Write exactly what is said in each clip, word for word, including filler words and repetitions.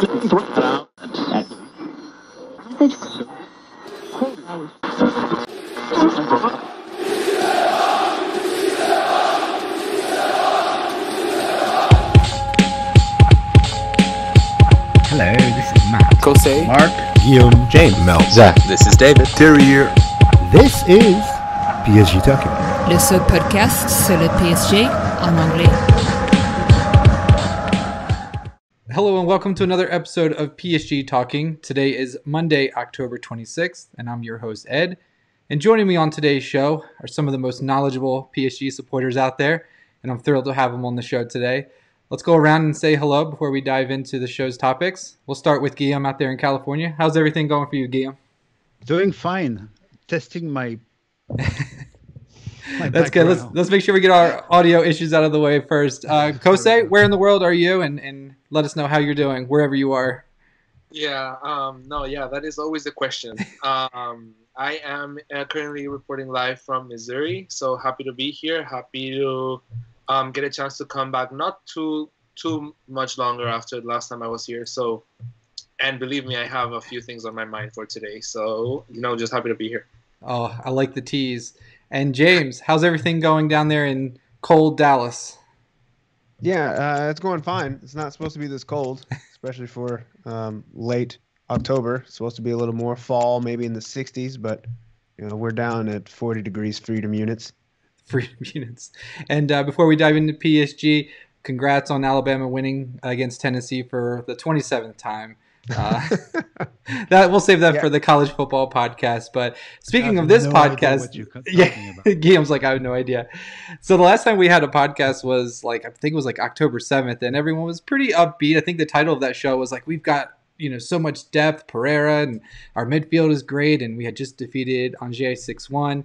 Hello, this is Matt, Kosei, Mark, Guillaume, James, Mel, Zach. This is David, Terry here. This is P S G Talk. Le seul podcast sur le P S G en anglais. Hello and welcome to another episode of P S G Talking. Today is Monday, October twenty-sixth, and I'm your host, Ed. And joining me on today's show are some of the most knowledgeable P S G supporters out there, and I'm thrilled to have them on the show today. Let's go around and say hello before we dive into the show's topics. We'll start with Guillaume out there in California. How's everything going for you, Guillaume? Doing fine. Testing my... my That's good. Let's, let's make sure we get our audio issues out of the way first. Uh, Kosei, where in the world are you? And, and let us know how you're doing, wherever you are. Yeah, um, no, yeah, that is always the question. um, I am uh, currently reporting live from Missouri, so happy to be here. Happy to um, get a chance to come back not too too much longer after the last time I was here. So, and believe me, I have a few things on my mind for today. So, you know, just happy to be here. Oh, I like the tease. And James, how's everything going down there in cold Dallas? Yeah, uh, it's going fine. It's not supposed to be this cold, especially for um, late October. It's supposed to be a little more fall, maybe in the sixties, but you know we're down at forty degrees freedom units. Freedom units. And uh, before we dive into P S G, congrats on Alabama winning against Tennessee for the twenty-seventh time. Uh, that we'll save that yeah. for the college football podcast. But speaking of this no podcast, yeah, Guillaume's like, I have no idea. So the last time we had a podcast was like, I think it was like October seventh, and everyone was pretty upbeat. I think the title of that show was like, we've got, you know, so much depth, Pereira, and our midfield is great. And we had just defeated Angers six one.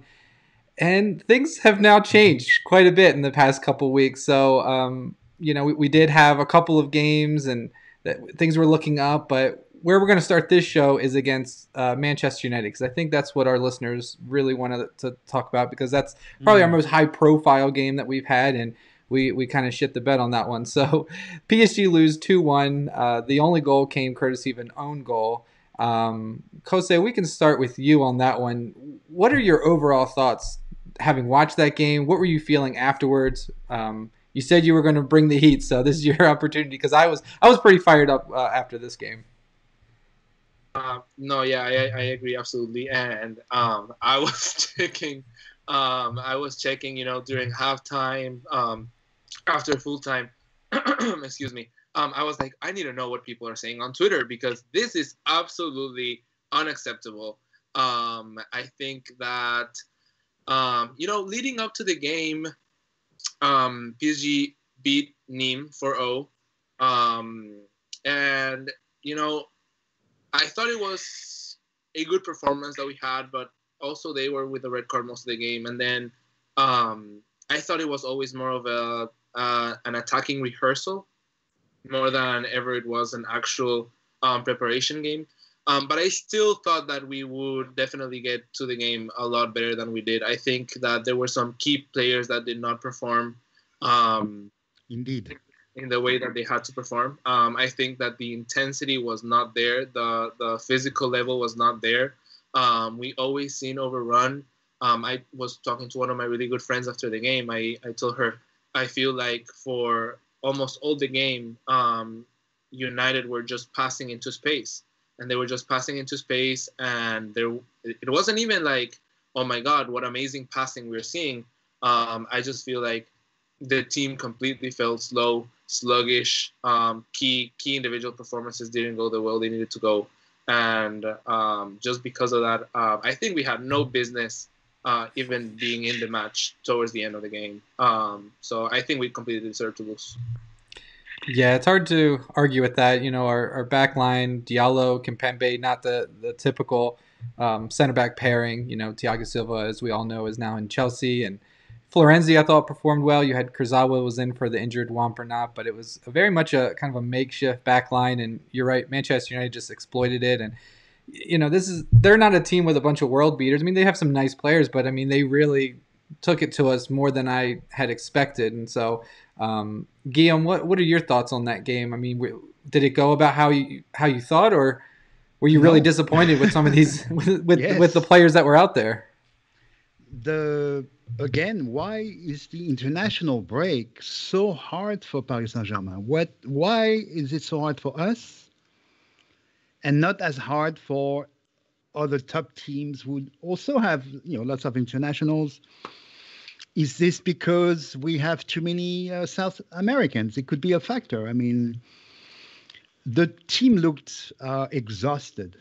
And things have now changed quite a bit in the past couple weeks. So, um, you know, we, we did have a couple of games and that things were looking up, but where we're going to start this show is against uh, Manchester United, because I think that's what our listeners really wanted to talk about, because that's probably mm. our most high-profile game that we've had, and we, we kind of shit the bed on that one. So P S G lose two one. Uh, the only goal came courtesy of an own goal. Um, Kosei, we can start with you on that one. What are your overall thoughts having watched that game? What were you feeling afterwards? Um You said you were going to bring the heat, so this is your opportunity, because I was I was pretty fired up uh, after this game. Uh, no, yeah, I, I agree absolutely, and um, I was checking, um, I was checking, you know, during halftime, um, after full time. excuse me, um, I was like, I need to know what people are saying on Twitter, because this is absolutely unacceptable. Um, I think that um, you know, leading up to the game. Um, P S G beat Nîmes four zero, um, and you know, I thought it was a good performance that we had, but also they were with the red card most of the game, and then um, I thought it was always more of a uh, an attacking rehearsal more than ever it was an actual um, preparation game. Um, but I still thought that we would definitely get to the game a lot better than we did. I think that there were some key players that did not perform um, Indeed. in the way that they had to perform. Um, I think that the intensity was not there. The the physical level was not there. Um, we always seem overrun. Um, I was talking to one of my really good friends after the game. I, I told her, I feel like for almost all the game, um, United were just passing into space. And they were just passing into space, and there it wasn't even like, oh my God, what amazing passing we're seeing. Um, I just feel like the team completely felt slow, sluggish. Um, key key individual performances didn't go the way they needed to go, and um, just because of that, uh, I think we had no business uh, even being in the match towards the end of the game. Um, so I think we completely deserved to lose. Yeah, it's hard to argue with that. You know, our, our back line, Diallo, Kimpembe, not the, the typical um, center-back pairing. You know, Thiago Silva, as we all know, is now in Chelsea. And Florenzi, I thought, performed well. You had Kurzawa was in for the injured Wampernot, but it was a very much a kind of a makeshift back line. And you're right, Manchester United just exploited it. And, you know, this is they're not a team with a bunch of world beaters. I mean, they have some nice players, but, I mean, they really took it to us more than I had expected. And so... Um, Guillaume, what, what are your thoughts on that game? I mean, we, did it go about how you how you thought, or were you no. really disappointed with some of these with with, yes. with the players that were out there? The again, why is the international break so hard for Paris Saint-Germain? What why is it so hard for us, and not as hard for other top teams who also have, you know, lots of internationals? Is this because we have too many uh, South Americans? It could be a factor. I mean, the team looked uh, exhausted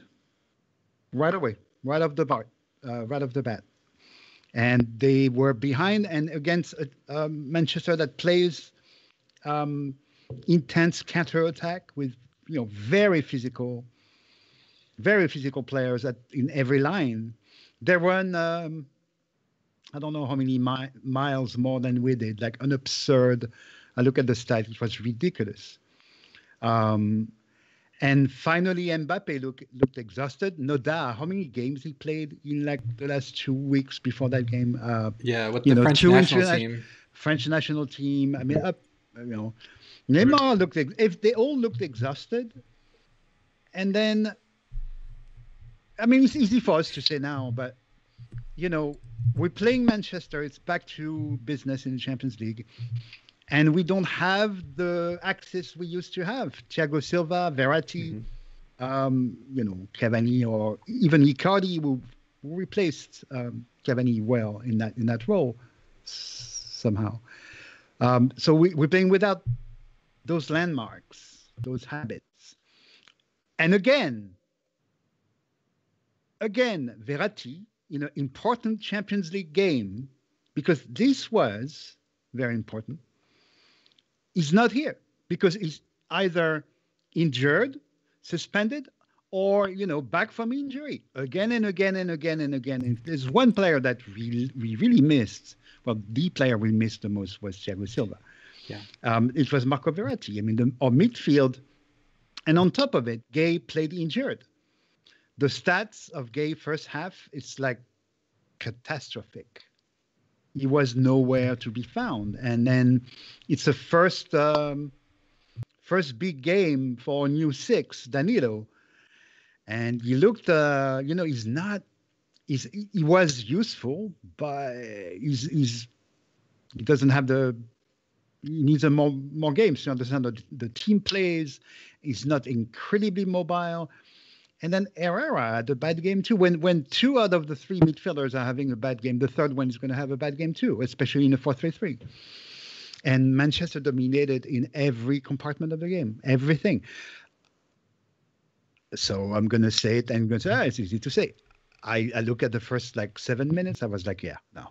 right away, right off the bat, uh, right off the bat. And they were behind, and against uh, uh, Manchester that plays um, intense counter-attack with, you know, very physical, very physical players at, in every line. They run... Um, I don't know how many mi- miles more than we did, like an absurd, I look at the stat, it was ridiculous. Um, and finally, Mbappé look, looked exhausted. Noda, how many games he played in like the last two weeks before that game? Uh, yeah, with the know, French national interna- team. French national team, I mean, up, you know. Neymar looked, ex- if they all looked exhausted, and then, I mean, it's easy for us to say now, but, you know, we're playing Manchester. It's back to business in the Champions League. And we don't have the access we used to have. Thiago Silva, Verratti, mm-hmm. um, you know, Cavani, or even Icardi, who replaced um, Cavani well in that in that role somehow. Um, so we, we're playing without those landmarks, those habits. And again, again, Verratti, in an important Champions League game, because this was very important, he's not here because he's either injured, suspended, or, you know, back from injury again and again and again and again. And there's one player that we, we really missed. Well, the player we missed the most was Thiago Silva. Yeah, um, it was Marco Verratti. I mean, the, our midfield, and on top of it, Gueye played injured. The stats of Gueye first half, it's like catastrophic. He was nowhere to be found. And then it's the first um, first big game for new six, Danilo. And he looked, uh, you know, he's not, he's, he was useful, but he's, he's, he doesn't have the, he needs a more, more games to understand the, the team plays. He's not incredibly mobile. And then Herrera had a bad game too. When when two out of the three midfielders are having a bad game, the third one is going to have a bad game too, especially in a four three three. And Manchester dominated in every compartment of the game, everything. So I'm going to say it, and I'm going to say, ah, it's easy to say. I, I look at the first like seven minutes, I was like, yeah, no.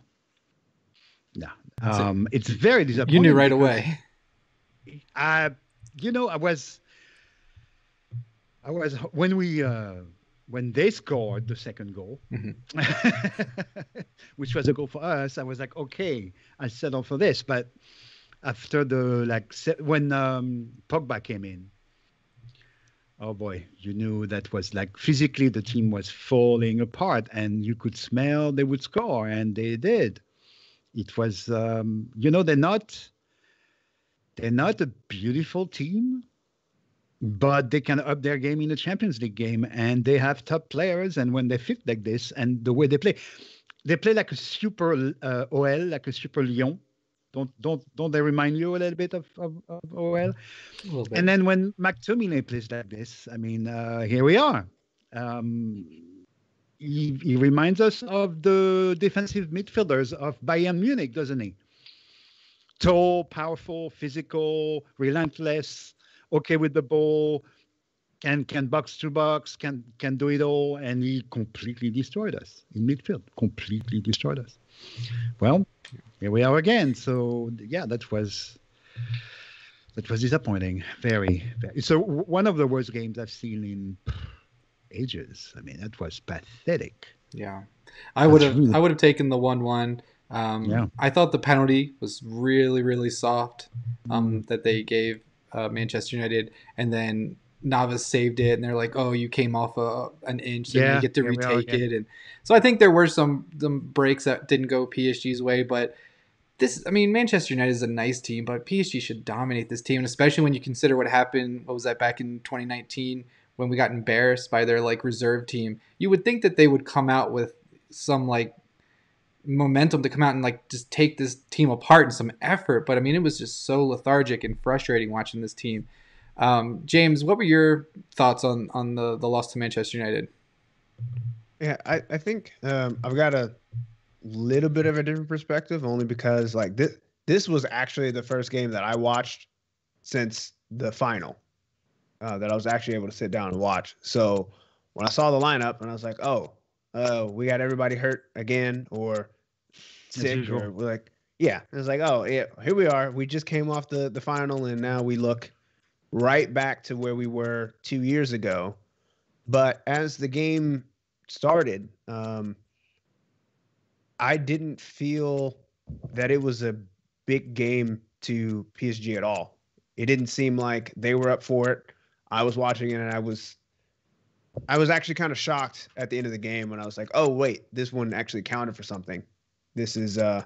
No. Um, it's very disappointing. You knew right away. I, you know, I was... I was when we uh, when they scored the second goal, mm-hmm. which was a goal for us. I was like, okay, I settle for this. But after the like se- when um, Pogba came in, oh boy, you knew that was like physically the team was falling apart, and you could smell they would score, and they did. It was um, you know they're not they're not a beautiful team, but they can up their game in the Champions League game, and they have top players. And when they fit like this, and the way they play, they play like a super uh, O L, like a super Lyon. Don't don't don't they remind you a little bit of, of, of O L? And then when McTominay plays like this, I mean, uh, here we are. Um, he, he reminds us of the defensive midfielders of Bayern Munich, doesn't he? Tall, powerful, physical, relentless. Okay with the ball, can can box to box, can can do it all, and he completely destroyed us in midfield. Completely destroyed us. Well, here we are again. So yeah, that was that was disappointing. Very, very. So one of the worst games I've seen in ages. I mean, that was pathetic. Yeah, I would have really... I would have taken the one one. Um, yeah. I thought the penalty was really really soft um, that they gave. Uh, Manchester United, and then Navas saved it, and they're like, "Oh, you came off a, an inch, so yeah, you get to yeah, retake it." And so I think there were some, some breaks that didn't go P S G's way, but this, I mean, Manchester United is a nice team, but P S G should dominate this team, and especially when you consider what happened, what was that, back in twenty nineteen, when we got embarrassed by their, like, reserve team. You would think that they would come out with some, like, momentum to come out and, like, just take this team apart and some effort, but, I mean, it was just so lethargic and frustrating watching this team. Um, James, what were your thoughts on, on the, the loss to Manchester United? Yeah, I, I think um, I've got a little bit of a different perspective, only because, like, this this was actually the first game that I watched since the final uh, that I was actually able to sit down and watch. So when I saw the lineup and I was like, oh, uh, we got everybody hurt again or sick, or we're like, yeah, it was like, oh, yeah, here we are. We just came off the, the final, and now we look right back to where we were two years ago. But as the game started, um, I didn't feel that it was a big game to P S G at all. It didn't seem like they were up for it. I was watching it, and I was I was actually kind of shocked at the end of the game when I was like, oh, wait, this one actually counted for something. This is uh,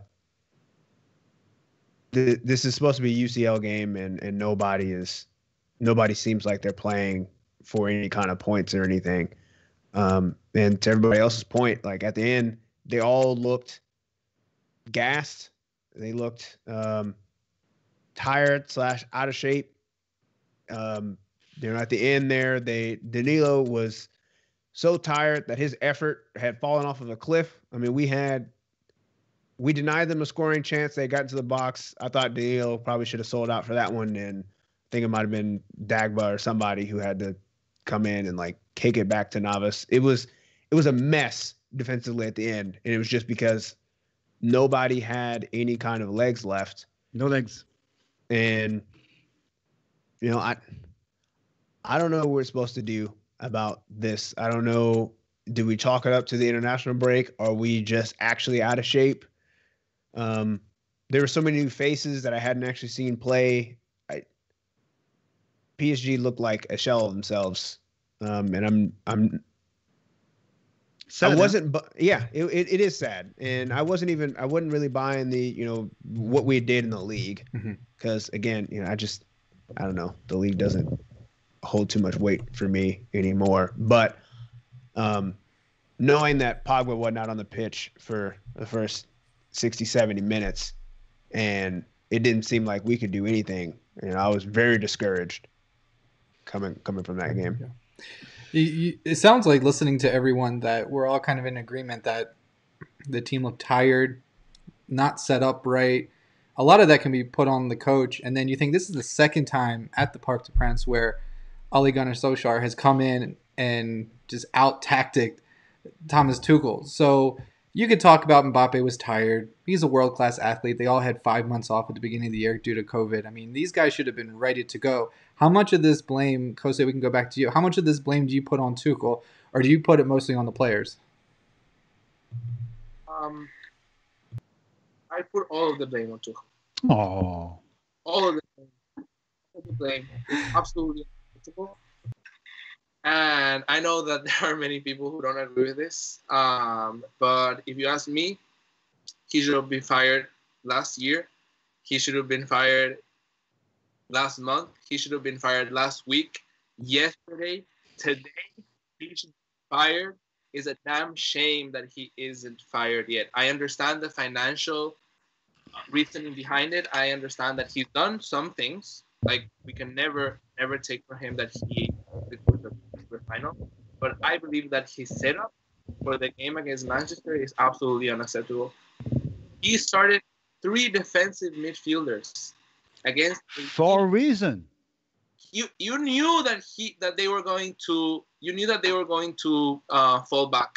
th- this is supposed to be a U C L game, and, and nobody is nobody seems like they're playing for any kind of points or anything. Um, and to everybody else's point, like, at the end, they all looked gassed. They looked um, tired slash out of shape. Um, you know, at the end there, they Danilo was so tired that his effort had fallen off of a cliff. I mean, we had we denied them a scoring chance. They got into the box. I thought Danilo probably should have sold out for that one, and I think it might have been Dagba or somebody who had to come in and, like, kick it back to Navas. It was it was a mess defensively at the end, and it was just because nobody had any kind of legs left. No legs. And, you know, I I don't know what we're supposed to do about this. I don't know. Do we chalk it up to the international break? Are we just actually out of shape? Um, there were so many new faces that I hadn't actually seen play. I, P S G looked like a shell of themselves, um, and I'm I'm. Sad, I wasn't, huh? bu- yeah, it, it it is sad, and I wasn't even, I wasn't really buying the, you know, what we did in the league, because mm-hmm. again, you know, I just, I don't know, the league doesn't hold too much weight for me anymore. But um, knowing that Pogba was not on the pitch for the first sixty, seventy minutes, and it didn't seem like we could do anything, you know, I was very discouraged coming coming from that game. Yeah. It sounds like, listening to everyone, that we're all kind of in agreement that the team looked tired, not set up right. A lot of that can be put on the coach. And then you think, this is the second time at the Parc des Princes where Ole Gunnar Solskjaer has come in and just out-tacticked Thomas Tuchel. So you could talk about Mbappe was tired. He's a world-class athlete. They all had five months off at the beginning of the year due to COVID. I mean, these guys should have been ready to go. How much of this blame, Kose, we can go back to you. How much of this blame do you put on Tuchel, or do you put it mostly on the players? Um, I put all of the blame on Tuchel. Oh, all of the blame. All of the blame is absolutely unacceptable. And I know that there are many people who don't agree with this, um, but if you ask me, he should have been fired last year. He should have been fired last month. He should have been fired last week, yesterday, today. He should be fired. It's a damn shame that he isn't fired yet. I understand the financial reasoning behind it. I understand that he's done some things. Like, we can never, never take from him that he was the final. But I believe that his setup for the game against Manchester is absolutely unacceptable. He started three defensive midfielders against for a reason. You you knew that he that they were going to you knew that they were going to uh, fall back,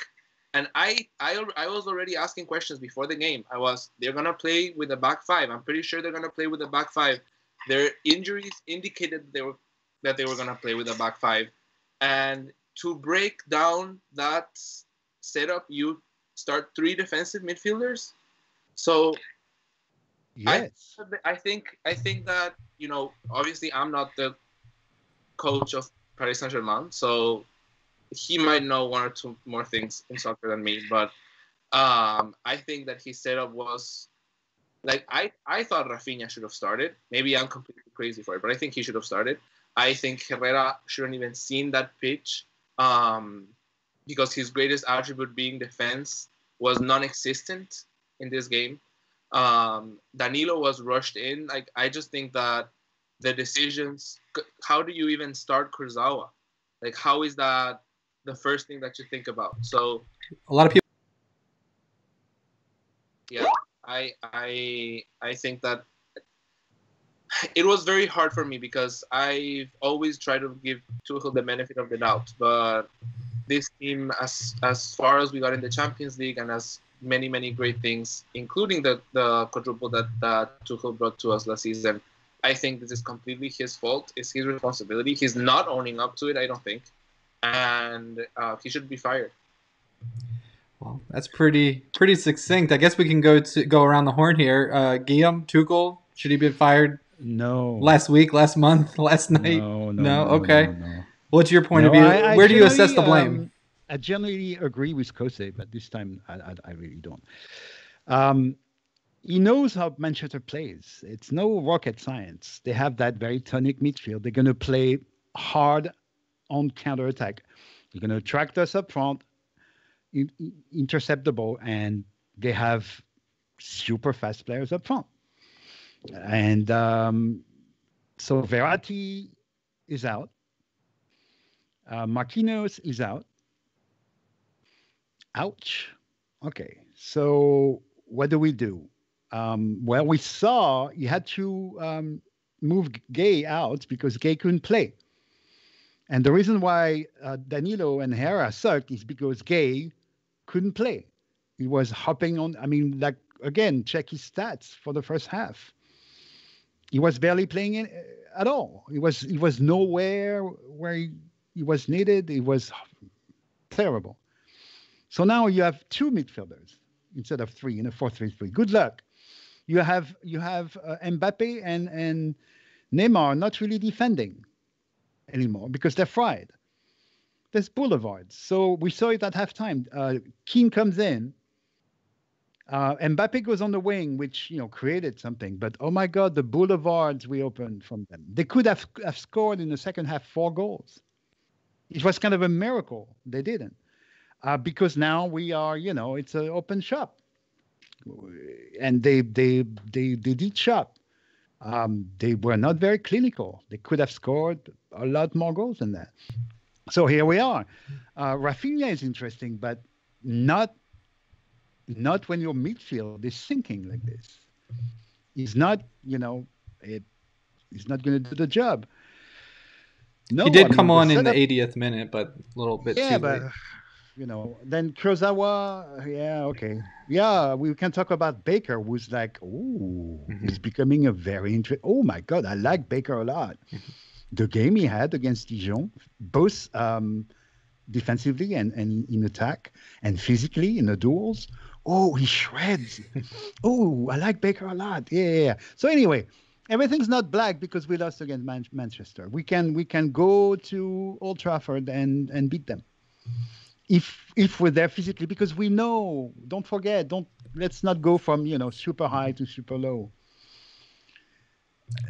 and I, I I was already asking questions before the game. I was they're gonna play with a back five. I'm pretty sure they're gonna play with a back five. Their injuries indicated they were that they were gonna play with a back five, and to break down that setup, you start three defensive midfielders. So. Yes. I, I think I think that, you know, obviously I'm not the coach of Paris Saint-Germain, so he might know one or two more things in soccer than me, but um, I think that his setup was Like, I, I thought Rafinha should have started. Maybe I'm completely crazy for it, but I think he should have started. I think Herrera shouldn't even seen that pitch um, because his greatest attribute being defense was non-existent in this game. Um, Danilo was rushed in. Like, I just think that the decisions, how do you even start Kurzawa? Like, how is that the first thing that you think about? So a lot of people. Yeah, I I I think that it was very hard for me because I've always tried to give Tuchel the benefit of the doubt. But this team, as as far as we got in the Champions League, and as many, many great things, including the, the quadruple that, that Tuchel brought to us last season, I think this is completely his fault. It's his responsibility. He's not owning up to it, I don't think. And uh, he should be fired. Well, that's pretty pretty succinct. I guess we can go to go around the horn here. Uh, Guillaume, Tuchel, should he be fired? No. Last week, last month, last night? No, no, no? no okay. No, no. What's your point no, of view? I, I Where do you assess the blame? Um, I generally agree with Kose, but this time I, I, I really don't. Um, He knows how Manchester plays. It's no rocket science. They have that very tonic midfield. They're going to play hard on counterattack. They're going to attract us up front, in, in, intercept the ball, and they have super fast players up front. And um, so Verratti is out. Uh, Marquinhos is out. Ouch. Okay, so what do we do? Um, well, we saw you had to um, move Gueye out because Gueye couldn't play. And the reason why uh, Danilo and Herrera sucked is because Gueye couldn't play. He was hopping on. I mean, like, again, check his stats for the first half. He was barely playing in, at all. He was, he was nowhere where he, he was needed. It was terrible. So now you have two midfielders instead of three in a four three three. Good luck. You have you have uh, Mbappé and, and Neymar not really defending anymore because they're fried. There's boulevards. So we saw it at halftime. Uh, Kean comes in. Uh, Mbappé goes on the wing, which, you know, created something. But, oh, my God, the boulevards we opened from them. They could have, have scored in the second half four goals. It was kind of a miracle. They didn't. Uh, because now we are, you know, it's an open shop. And they they they they did shop. Um, they were not very clinical. They could have scored a lot more goals than that. So here we are. Uh, Rafinha is interesting, but not not when your midfield is sinking like this. He's not, you know, it. He's not going to do the job. No, he did I mean, come on the in the eightieth minute, but a little bit yeah, too but, late. You know, then Kurzawa, yeah, okay. Yeah, we can talk about Baker, who's like, ooh, mm-hmm. he's becoming a very interesting. Oh, my God, I like Baker a lot. Mm-hmm. The game he had against Dijon, both um, defensively and, and in attack and physically in the duels. Oh, he shreds. oh, I like Baker a lot. Yeah, yeah, yeah. So anyway, everything's not black because we lost against Man- Manchester. We can we can go to Old Trafford and, and beat them. If if we're there physically, because we know, don't forget, don't let's not go from, you know, super high to super low.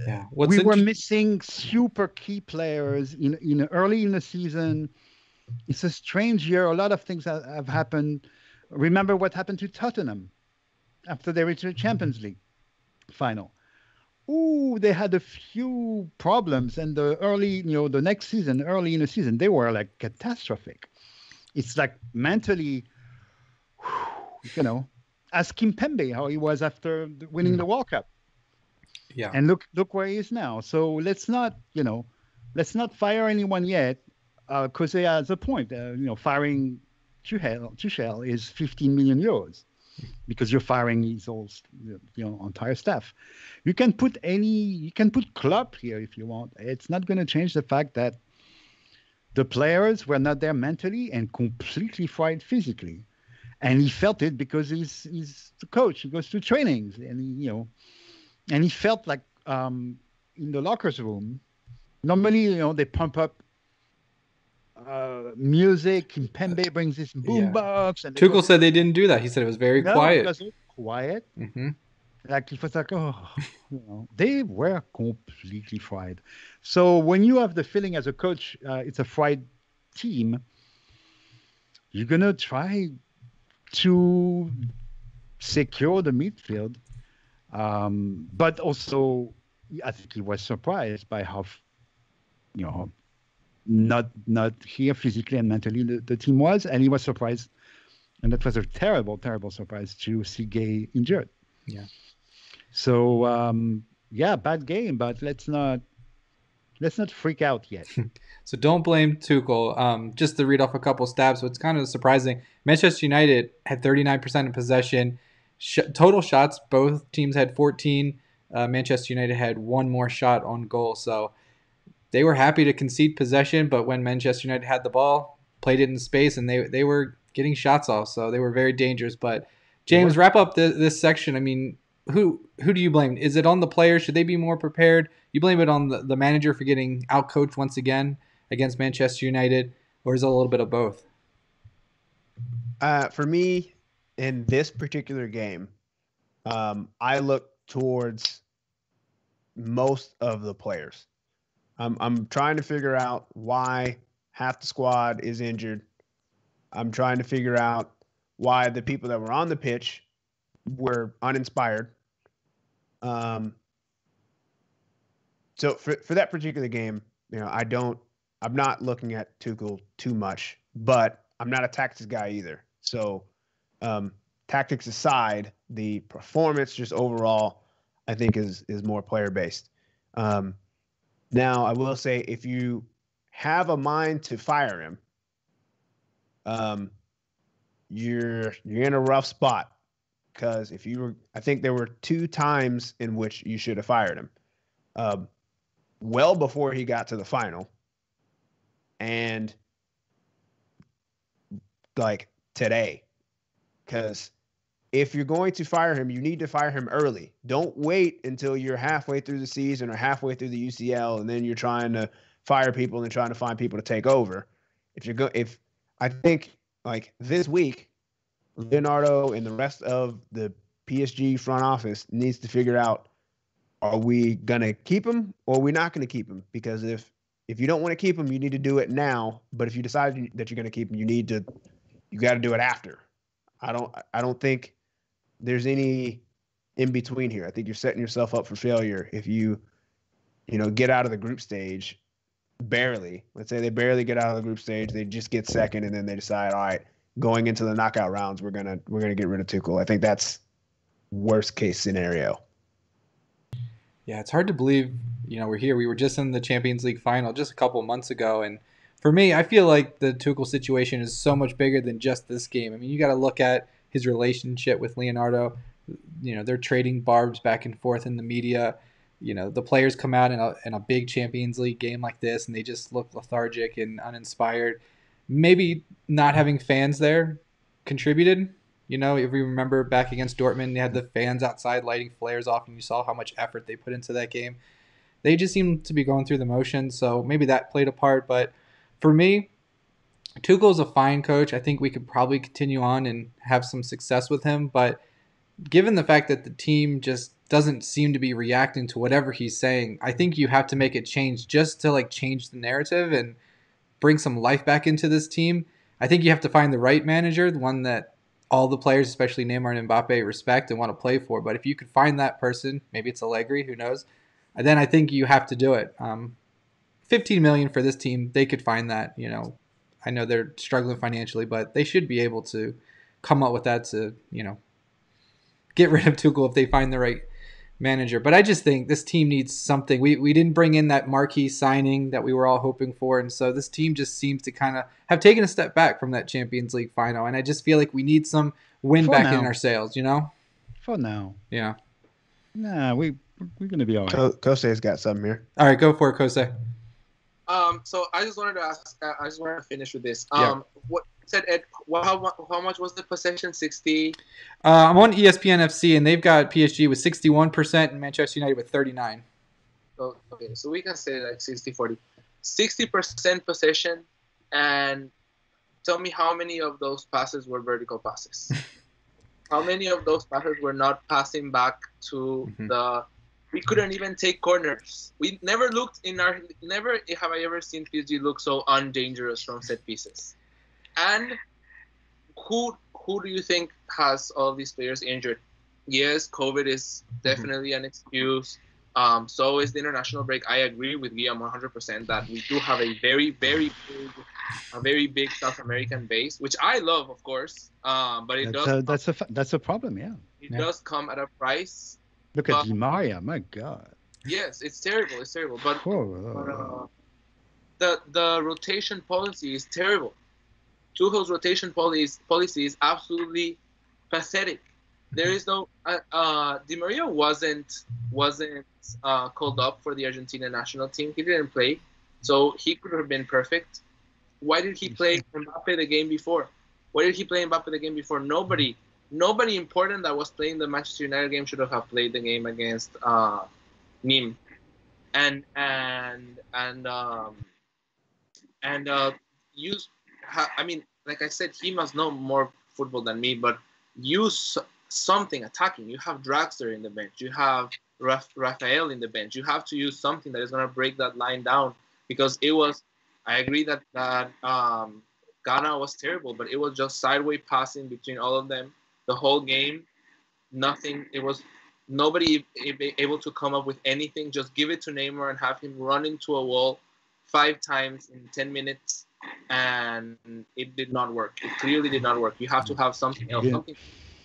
Yeah, What's we int- were missing super key players in in early in the season. It's a strange year. A lot of things have, have happened. Remember what happened to Tottenham after they reached the Champions League final. Ooh, they had a few problems, and the early, you know, the next season, early in the season, they were like catastrophic. It's like mentally, you know, ask Kimpembe how he was after winning the World Cup. Yeah. And look look where he is now. So let's not, you know, let's not fire anyone yet. Uh, Kose has a point. Uh, you know, firing Tuchel, Tuchel is fifteen million euros because you're firing his whole, you know, entire staff. You can put any, you can put Klopp here if you want. It's not going to change the fact that the players were not there mentally and completely fried physically. And he felt it because he's he's the coach. He goes to trainings and he, you know, and he felt like um, in the lockers room, normally, you know, they pump up uh, music. Kimpembe brings this boombox. Yeah. Tuchel go, said they didn't do that. He said it was very no, quiet. It wasn't quiet. Mm-hmm. Like it was like, oh, you know, they were completely fried. So when you have the feeling as a coach, uh, it's a fried team, you're going to try to secure the midfield. Um, but also, I think he was surprised by how, you know, not not here physically and mentally the, the team was. And he was surprised. And that was a terrible, terrible surprise to see Gueye injured. Yeah. So, um, yeah, bad game, but let's not let's not freak out yet. So don't blame Tuchel. Um, just to read off a couple stabs, so it's kind of surprising. Manchester United had thirty-nine percent in possession. Sh- total shots, both teams had fourteen. Uh, Manchester United had one more shot on goal. So they were happy to concede possession, but when Manchester United had the ball, played it in space, and they they were getting shots off. So they were very dangerous, but... James, wrap up the, this section. I mean, who who do you blame? Is it on the players? Should they be more prepared? You blame it on the, the manager for getting outcoached once again against Manchester United, or is it a little bit of both? Uh, for me, in this particular game, um, I look towards most of the players. I'm, I'm trying to figure out why half the squad is injured. I'm trying to figure out why the people that were on the pitch were uninspired. Um, so for for that particular game, you know, I don't, I'm not looking at Tuchel too much, but I'm not a tactics guy either. So um, tactics aside, the performance just overall, I think is is more player based. Um, now I will say, if you have a mind to fire him, um. You're you're in a rough spot, because if you were, I think there were two times in which you should have fired him, um, well before he got to the final, and like today, because if you're going to fire him, you need to fire him early. Don't wait until you're halfway through the season or halfway through the U C L, and then you're trying to fire people and trying to find people to take over. If you're go, if I think. Like this week, Leonardo and the rest of the P S G front office needs to figure out, are we going to keep him or are we not going to keep him? Because if, if you don't want to keep him, you need to do it now. But if you decide that you're going to keep him, you need to, you got to do it after. I don't, I don't think there's any in between here. I think you're setting yourself up for failure if you, you know, get out of the group stage. Barely. Let's say they barely get out of the group stage. They just get second, and then they decide, all right, going into the knockout rounds, we're gonna we're gonna get rid of Tuchel. I think that's worst case scenario. Yeah, it's hard to believe. You know, we're here. We were just in the Champions League final just a couple months ago, and for me, I feel like the Tuchel situation is so much bigger than just this game. I mean, you got to look at his relationship with Leonardo. You know, they're trading barbs back and forth in the media. You know, the players come out in a, in a big Champions League game like this, and they just look lethargic and uninspired. Maybe not having fans there contributed. You know, if we remember back against Dortmund, they had the fans outside lighting flares off, and you saw how much effort they put into that game. They just seemed to be going through the motions, so maybe that played a part. But for me, Tuchel's a fine coach. I think we could probably continue on and have some success with him, but given the fact that the team just doesn't seem to be reacting to whatever he's saying, I think you have to make a change just to like change the narrative and bring some life back into this team. I think you have to find the right manager, the one that all the players, especially Neymar and Mbappe, respect and want to play for. But if you could find that person, maybe it's Allegri, who knows, and then I think you have to do it. Um, fifteen million dollars for this team, they could find that. You know, I know they're struggling financially, but they should be able to come up with that to, you know, get rid of Tuchel if they find the right manager. But I just think this team needs something. We we didn't bring in that marquee signing that we were all hoping for, and so this team just seems to kind of have taken a step back from that Champions League final, and I just feel like we need some wind for back now. In our sails, you know? For now. Yeah. Nah, we, we're going to be all right. Co- Kose's got something here. All right, go for it, Kose. Um, so I just wanted to ask, I just wanted to finish with this. Um, yeah. What said Ed? Well, how how much was the possession? sixty. Uh, I'm on E S P N F C, and they've got P S G with sixty-one percent and Manchester United with thirty-nine. Oh, okay, so we can say like sixty forty, sixty percent possession, and tell me how many of those passes were vertical passes. how many of those passes were not passing back to mm-hmm. the... We couldn't even take corners. We never looked in our... Never have I ever seen P S G look so undangerous from set pieces. And who who do you think has all these players injured? Yes, COVID is definitely an excuse. Um, so is the international break. I agree with Guillaume one hundred percent that we do have a very, very big, a very big South American base, which I love, of course. Um, but it that's does. A, that's a that's a problem, yeah. It yeah. does come at a price. Look but, at Di Maria, my God. Yes, it's terrible. It's terrible. But, but uh, the the rotation policy is terrible. Tuchel's rotation policy policy is absolutely pathetic. There is no uh, uh, Di Maria wasn't wasn't uh, called up for the Argentina national team. He didn't play, so he could have been perfect. Why did he play Mbappé the game before? Why did he play Mbappé the game before? Nobody, nobody important that was playing the Manchester United game should have played the game against uh, Nîmes, and and and um, and uh, use. I mean, like I said, he must know more football than me, but use something attacking. You have Draxler in the bench. You have Raf Rafael in the bench. You have to use something that is going to break that line down, because it was, I agree that, that um, Ghana was terrible, but it was just sideways passing between all of them. The whole game, nothing. It was nobody able to come up with anything. Just give it to Neymar and have him run into a wall five times in ten minutes. And it did not work. It clearly did not work. You have to have something else, something,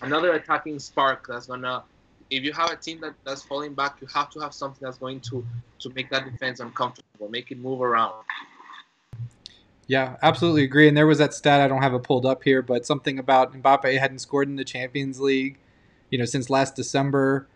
another attacking spark that's gonna. If you have a team that, that's falling back, you have to have something that's going to to make that defense uncomfortable, make it move around. Yeah, absolutely agree. And there was that stat, I don't have it pulled up here, but something about Mbappe hadn't scored in the Champions League, you know, since last December.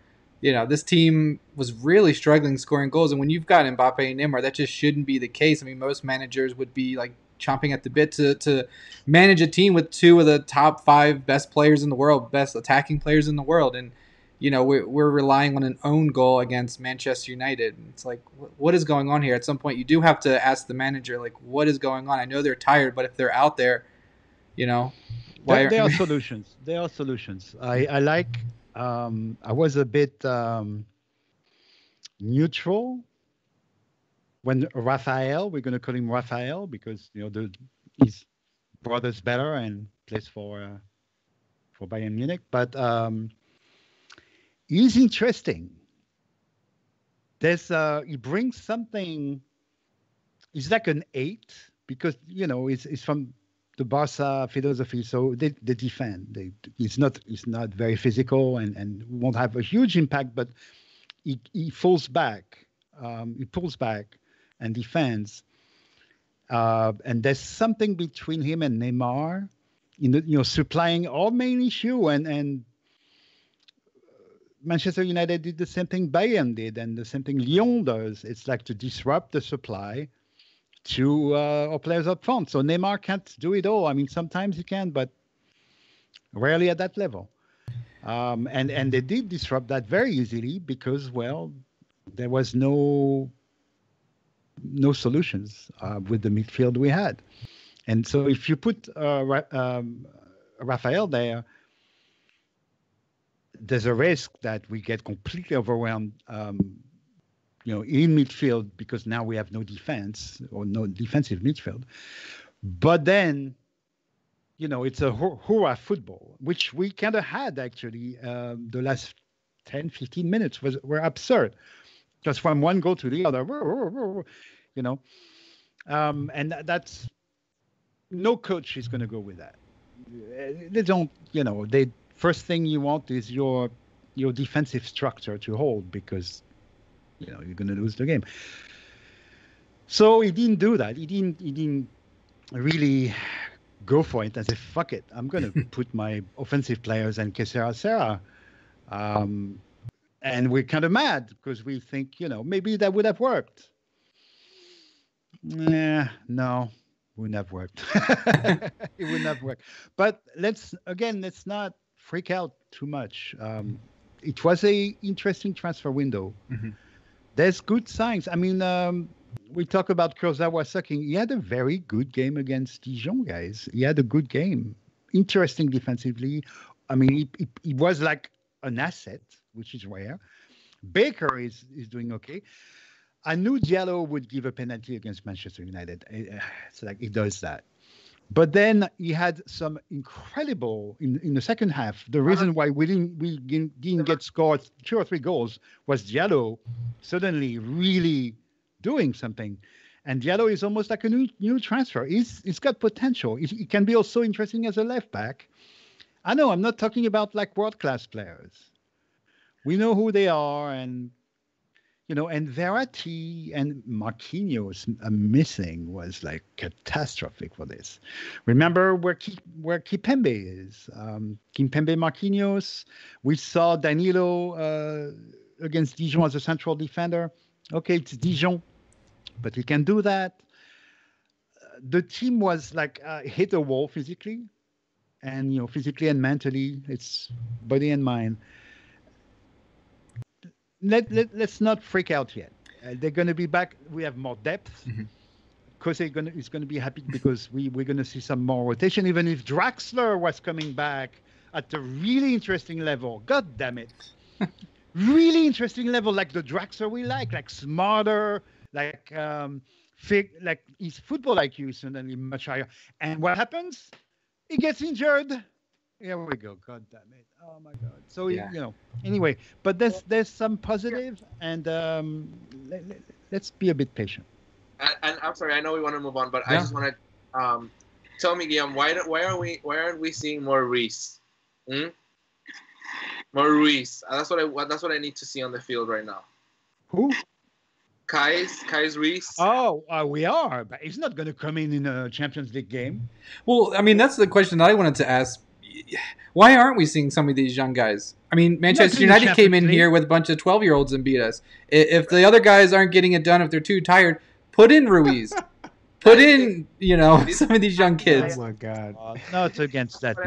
You know, this team was really struggling scoring goals, and when you've got Mbappe and Neymar, that just shouldn't be the case. I mean, most managers would be like chomping at the bit to, to manage a team with two of the top five best players in the world, best attacking players in the world. And, you know, we're, we're relying on an own goal against Manchester United. It's like, what is going on here? At some point, you do have to ask the manager, like, what is going on? I know they're tired, but if they're out there, you know, why? There, there are solutions. There are solutions. I, I like, um, I was a bit um, neutral when Rafael, we're going to call him Rafael because, you know, the, his brother's better and plays for uh, for Bayern Munich. But um, he's interesting. There's uh, he brings something. He's like an eight because, you know, it's it's from the Barca philosophy. So they, they defend. They, it's not it's not very physical and and won't have a huge impact. But he he falls back. Um, he pulls back. And defense, uh, and there's something between him and Neymar, in the, you know, supplying all main issue, and and Manchester United did the same thing Bayern did, and the same thing Lyon does. It's like to disrupt the supply to uh, our players up front. So Neymar can't do it all. I mean, sometimes he can, but rarely at that level. Um, and and they did disrupt that very easily because, well, there was no. no solutions uh, with the midfield we had. And so if you put uh, Ra- um, Rafael there, there's a risk that we get completely overwhelmed, um, you know, in midfield, because now we have no defense or no defensive midfield. But then, you know, it's a hurrah football, which we kind of had actually uh, the last ten, fifteen minutes was, were absurd. Just from one goal to the other, you know, um, and that's no coach is going to go with that. They don't, you know. They first thing you want is your your defensive structure to hold, because you know you're going to lose the game. So he didn't do that. He didn't. He didn't really go for it and say, "Fuck it, I'm going to put my offensive players and Kesera Serra." Um, And we're kind of mad because we think, you know, maybe that would have worked. Nah, no, wouldn't have worked. It wouldn't have worked. But let's, again, let's not freak out too much. Um, it was a interesting transfer window. Mm-hmm. There's good signs. I mean, um, we talk about Kurzawa sucking. He had a very good game against Dijon, guys. He had a good game. Interesting defensively. I mean, he, he, he was like an asset, which is rare. Baker is, is doing okay. I knew Diallo would give a penalty against Manchester United. It's like he does that. But then he had some incredible, in, in the second half, the reason why we didn't we didn't get scored two or three goals was Diallo suddenly really doing something. And Diallo is almost like a new new transfer. He's, he's got potential. He, he can be also interesting as a left back. I know I'm not talking about like world-class players. We know who they are, and you know, and Verratti and Marquinhos missing was like catastrophic for this. Remember where Ki- where Kimpembe is? Um, Kimpembe, Marquinhos. We saw Danilo uh, against Dijon as a central defender. Okay, it's Dijon, but he can do that. The team was like uh, hit a wall physically, and you know, physically and mentally, it's body and mind. Let, let, let's not freak out yet. Uh, they're going to be back. We have more depth. Mm-hmm. Kouassi gonna, is going to be happy because we, we're going to see some more rotation, even if Draxler was coming back at a really interesting level. God damn it. Really interesting level, like the Draxler we like, like smarter, like, um, fig, like his football I Q suddenly much higher. And what happens? He gets injured. Here we go. God damn it. Oh, my God. So, yeah. you know, anyway, but there's, there's some positive, and um, let, let, let's be a bit patient. And, and I'm sorry, I know we want to move on, but yeah. I just want to um, tell me, Guillaume, why, do, why, are we, why aren't we seeing more Reese? Hmm? More Reese. That's what, I, that's what I need to see on the field right now. Who? Kais, Kais Reese. Oh, uh, we are, but he's not going to come in in a Champions League game. Well, I mean, that's the question I wanted to ask. Why aren't we seeing some of these young guys? I mean, Manchester United came in here with a bunch of twelve-year-olds and beat us. If the other guys aren't getting it done, if they're too tired, put in Ruiz. Put in, you know, some of these young kids. Oh, my God. Oh, no, it's against that.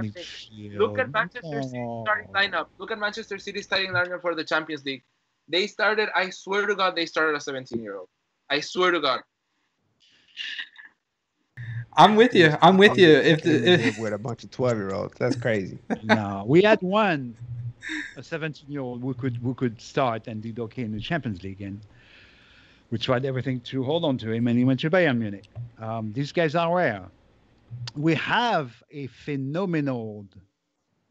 Look at Manchester City's starting lineup. Look at Manchester City's starting lineup for the Champions League. They started, I swear to God, they started a seventeen-year-old. I swear to God. I'm with you. I'm with I'm you. If, the, if with a bunch of twelve-year-olds, that's crazy. No, we had one, a seventeen-year-old who could who could start and did okay in the Champions League, and we tried everything to hold on to him, and he went to Bayern Munich. Um, these guys are rare. We have a phenomenal,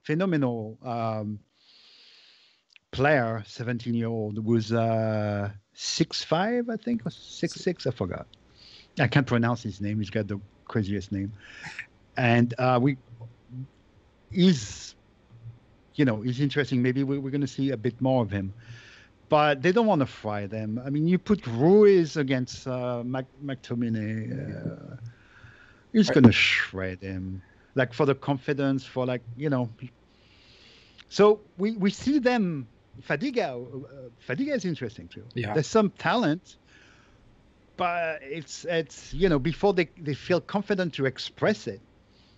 phenomenal um, player, seventeen-year-old, who was uh, six five, I think, or six six, I forgot. I can't pronounce his name. He's got the craziest name, and uh, we is, you know, is interesting. Maybe we, we're going to see a bit more of him, but they don't want to fry them. I mean, you put Ruiz against uh, Mac, McTominay, uh, he's going to shred him. Like for the confidence, for like you know. So we we see them. Fadiga, uh, Fadiga is interesting too. Yeah. There's some talent. But it's, it's you know, before they, they feel confident to express it,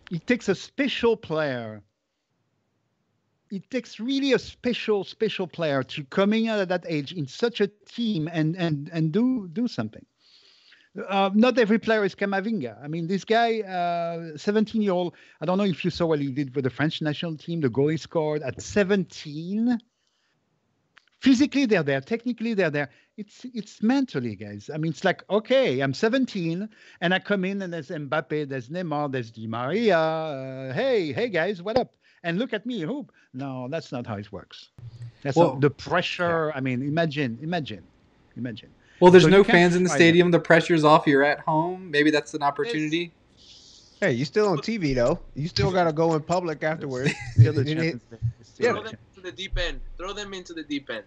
it takes a special player. It takes really a special, special player to coming out at that age in such a team and, and, and do, do something. Uh, not every player is Camavinga. I mean, this guy, uh, seventeen-year-old, I don't know if you saw what he did with the French national team, the goal he scored at seventeen. Physically, they're there. Technically, they're there. It's it's mentally, guys. I mean, it's like, okay, I'm seventeen, and I come in, and there's Mbappé, there's Neymar, there's Di Maria. Uh, hey, hey, guys, what up? And look at me. Whoop. No, that's not how it works. That's well, not the pressure. Yeah. I mean, imagine, imagine, imagine. Well, there's so no fans in the stadium. Them. The pressure's off. You're at home. Maybe that's an opportunity. It's, hey, you're still on T V, though. You still got to go in public afterwards. Still the Champions League. Yeah. Throw them into the deep end. Throw them into the deep end.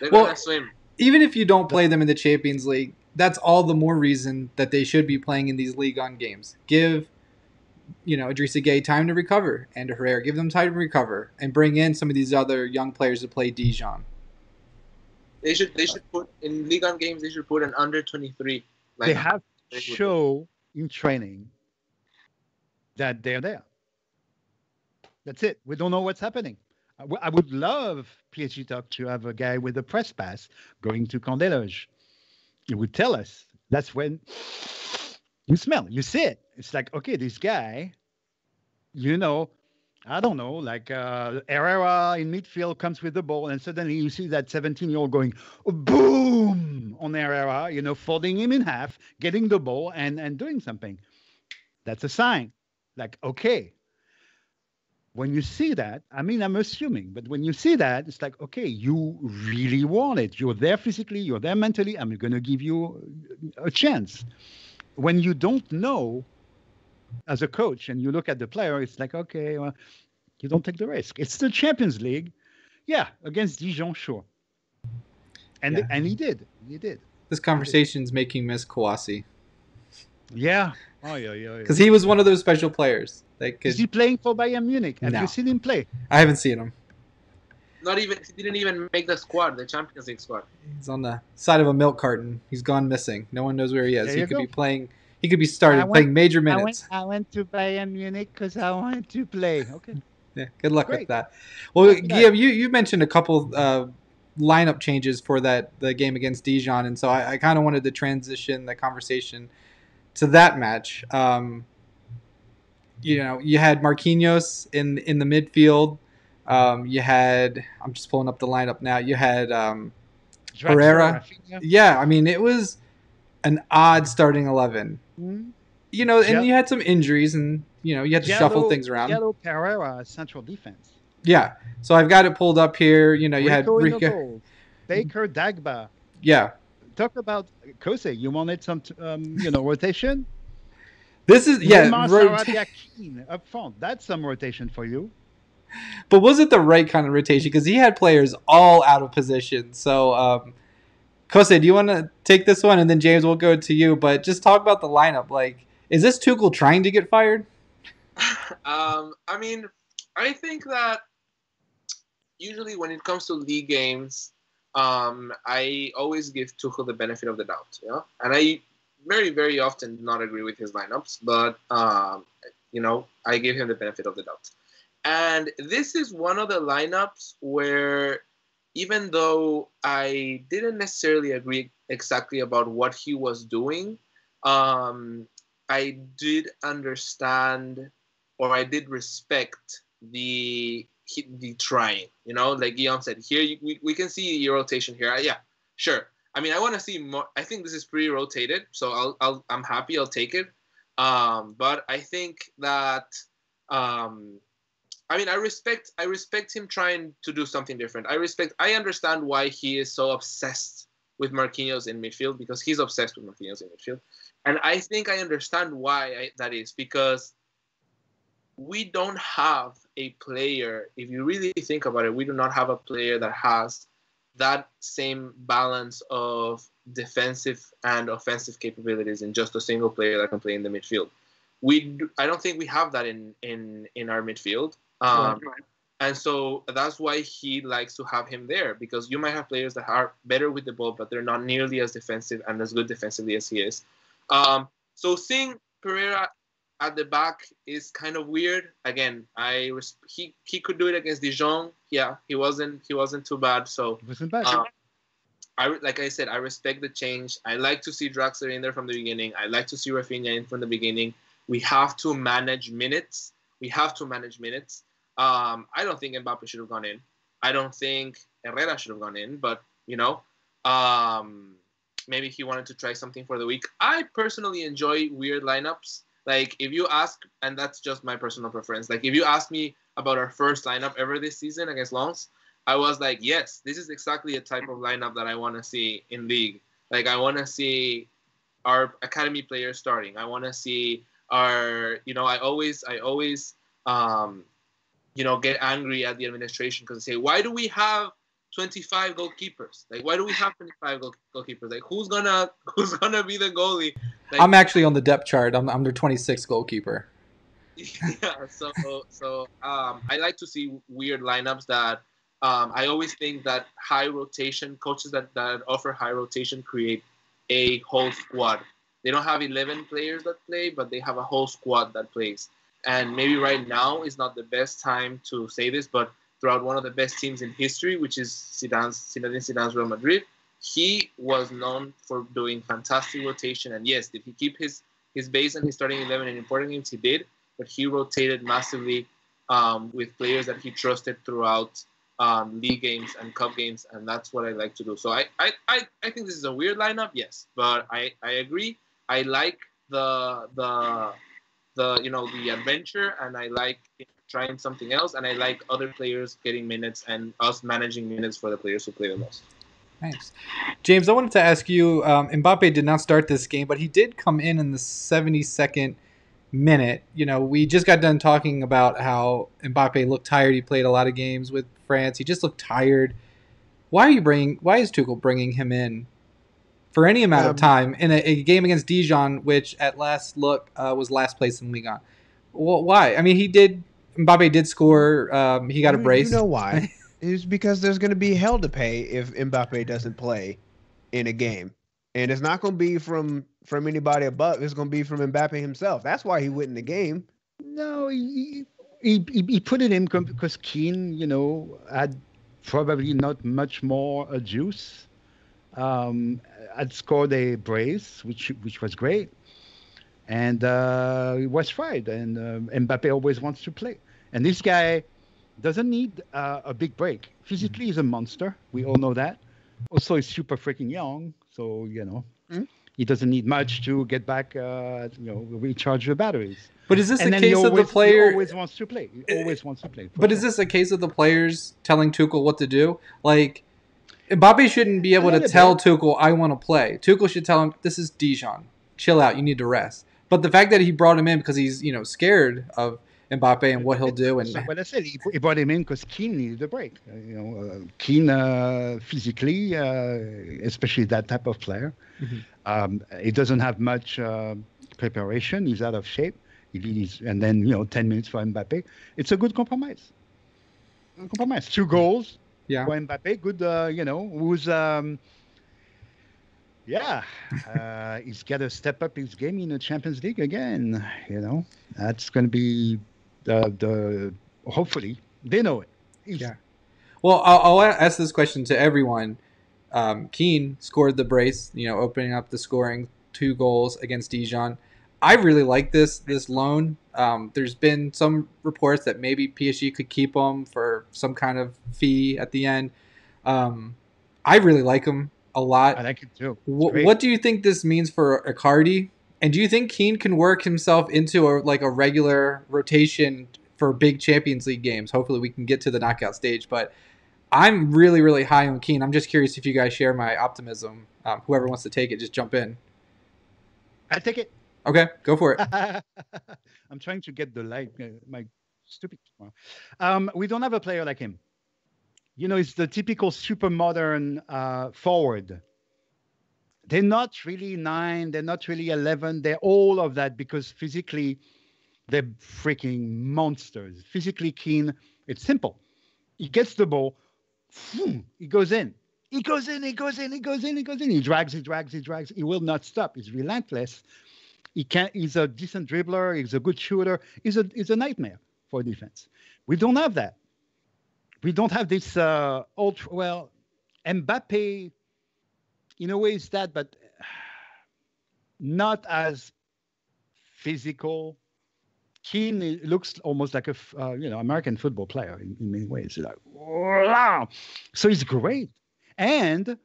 They're well, gonna swim. Even if you don't play them in the Champions League, that's all the more reason that they should be playing in these league on games. Give, you know, Idrissa Gueye time to recover and to Herrera. Give them time to recover and bring in some of these other young players to play Dijon. They should they should put in league on games they should put an under twenty three. They have to show in training that they're there. That's it. We don't know what's happening. I would love P S G Talk to have a guy with a press pass going to Candeloge. He would tell us. That's when you smell, you see it. It's like, okay, this guy, you know, I don't know, like uh, Herrera in midfield comes with the ball, and suddenly you see that seventeen-year-old going boom on Herrera, you know, folding him in half, getting the ball, and, and doing something. That's a sign. Like, okay. When you see that, I mean, I'm assuming, but when you see that, it's like, okay, you really want it. You're there physically, you're there mentally, I'm going to give you a chance. When you don't know, as a coach, and you look at the player, it's like, okay, well, you don't take the risk. It's the Champions League. Yeah, against Dijon, sure. And, yeah. and he did. He did. This conversation's making miss Kouassi. Yeah. Oh, yeah, yeah. Because yeah. he was one of those special players. That could... Is he playing for Bayern Munich? Have no. you seen him play? I haven't seen him. Not even. He didn't even make the squad, the Champions League squad. He's on the side of a milk carton. He's gone missing. No one knows where he is. He could go. be playing... He could be started went, playing major minutes. I went, I went to Bayern Munich because I wanted to play. Okay. Yeah. Good luck Great. with that. Well, yeah. Guillaume, you, you mentioned a couple uh, lineup changes for that the game against Dijon, and so I, I kind of wanted to transition the conversation to that match. Um, you know, you had Marquinhos in in the midfield. Um, you had I'm just pulling up the lineup now. You had um, Herrera. Rafinha. Yeah. I mean, it was an odd starting eleven. You know, and yep. you had some injuries, and you know you had to Diallo, shuffle things around. Diallo, Carrera, central defense. Yeah, so I've got it pulled up here. You know, you Rico had Rico, Baker, Dagba. Yeah. Talk about Kose. You wanted some, um, you know, rotation. This is yeah. Neymar, rota- Kean up front. That's some rotation for you. But was it the right kind of rotation? Because he had players all out of position. So. Um, Kose, do you want to take this one? And then, James, we'll go to you. But just talk about the lineup. Like, is this Tuchel trying to get fired? um, I mean, I think that usually when it comes to league games, um, I always give Tuchel the benefit of the doubt. Yeah, and I very, very often do not agree with his lineups. But, um, you know, I give him the benefit of the doubt. And this is one of the lineups where... Even though I didn't necessarily agree exactly about what he was doing, um, I did understand, or I did respect the the trying. You know, like Guillaume said, here you, we we can see your rotation here. I, yeah, sure. I mean, I want to see more. I think this is pretty rotated, so I'll, I'll I'm happy. I'll take it. Um, but I think that. Um, I mean, I respect I respect him trying to do something different. I respect, I understand why he is so obsessed with Marquinhos in midfield, because he's obsessed with Marquinhos in midfield. And I think I understand why I, that is, because we don't have a player, if you really think about it, we do not have a player that has that same balance of defensive and offensive capabilities in just a single player that can play in the midfield. We, I don't think we have that in, in, in our midfield. Um, and so that's why he likes to have him there, because you might have players that are better with the ball, but they're not nearly as defensive and as good defensively as he is. Um, so seeing Pereira at the back is kind of weird. Again, I res- he he could do it against Dijon. Yeah, he wasn't he wasn't too bad. So wasn't bad. Um, I like I said, I respect the change. I like to see Draxler in there from the beginning. I like to see Rafinha in from the beginning. We have to manage minutes. We have to manage minutes. Um, I don't think Mbappé should have gone in. I don't think Herrera should have gone in, but, you know, um, maybe he wanted to try something for the week. I personally enjoy weird lineups. Like, if you ask, and that's just my personal preference, like, if you ask me about our first lineup ever this season against Lens, I was like, yes, this is exactly a type of lineup that I want to see in league. Like, I want to see our academy players starting. I want to see... Are you know I always I always um, you know get angry at the administration because they say, why do we have twenty-five goalkeepers? Like, why do we have twenty-five goal- goalkeepers? Like, who's gonna who's gonna be the goalie? Like, I'm actually on the depth chart. I'm I'm the twenty-sixth goalkeeper. Yeah. So so um, I like to see weird lineups that um, I always think that high rotation coaches that, that offer high rotation create a whole squad. They don't have eleven players that play, but they have a whole squad that plays. And maybe right now is not the best time to say this, but throughout one of the best teams in history, which is Zidane's, Zinedine Zidane's Real Madrid, he was known for doing fantastic rotation. And yes, did he keep his, his base and his starting eleven in important games? He did, but he rotated massively um, with players that he trusted throughout um, league games and cup games, and that's what I like to do. So I, I, I, I think this is a weird lineup, yes, but I, I agree. I like the the the you know the adventure, and I like trying something else, and I like other players getting minutes and us managing minutes for the players who play the most. Thanks. James, I wanted to ask you, um, Mbappe did not start this game, but he did come in in the seventy-second minute. You know, we just got done talking about how Mbappe looked tired. He played a lot of games with France. He just looked tired. Why are you bringing, why is Tuchel bringing him in for any amount um, of time in a, a game against Dijon, which at last look uh, was last place in Ligue one? Well, why? I mean, he did, Mbappe did score. Um, he got you, a brace. You know why? It's because there's going to be hell to pay if Mbappe doesn't play in a game. And it's not going to be from, from anybody above. It's going to be from Mbappe himself. That's why he went in the game. No, he he, he put it in because Keane, you know, had probably not much more uh, juice. Um, had scored a brace, which which was great. And uh, it was tried. And uh, Mbappe always wants to play. And this guy doesn't need uh, a big break. Physically, he's a monster. We all know that. Also, he's super freaking young. So, you know, mm-hmm. he doesn't need much to get back, uh, you know, recharge the batteries. But is this and a case always, of the player? He always wants to play. He always wants to play. But sure. Is this a case of the players telling Tuchel what to do? Like, Mbappe shouldn't be able to tell bit. Tuchel, I want to play. Tuchel should tell him, this is Dijon. Chill out. You need to rest. But the fact that he brought him in because he's, you know, scared of Mbappe and what he'll do. And so, well, I said he, he brought him in because Keane needed a break. Uh, you know, uh, Keane uh, physically, uh, especially that type of player, mm-hmm. um, he doesn't have much uh, preparation. He's out of shape. He needs, and then you know, ten minutes for Mbappe. It's a good compromise. A compromise. Two goals. Yeah. For Mbappe, good. Uh, you know, who's. Um, Yeah, uh, he's got to step up his game in the Champions League again. You know, that's going to be the, the hopefully they know it. He's, yeah. Well, I'll, I'll ask this question to everyone. Um, Keane scored the brace, you know, opening up the scoring, two goals against Dijon. I really like this this loan. Um, there's been some reports that maybe P S G could keep him for some kind of fee at the end. Um, I really like him a lot. I like it too. What, what do you think this means for Icardi? And do you think Keane can work himself into a like a regular rotation for big Champions League games? Hopefully we can get to the knockout stage, but I'm really, really high on Keane. I'm just curious if you guys share my optimism. Um, whoever wants to take it, just jump in. I take it. Okay, go for it. I'm trying to get the light. Uh, my stupid. Um, we don't have a player like him. You know, it's the typical super modern uh, forward. They're not really nine. They're not really eleven. They're all of that because physically, they're freaking monsters. Physically keen. It's simple. He gets the ball. He goes in. He goes in. He goes in. He goes in. He goes in. He drags. He drags. He drags. He will not stop. He's relentless. He can't. He's a decent dribbler. He's a good shooter. He's a. He's a nightmare for defense. We don't have that. We don't have this uh, ultra, well, Mbappe, in a way is that, but not as physical. Keane looks almost like a, uh, you know, American football player in, in many ways. Like, wow. So he's great. And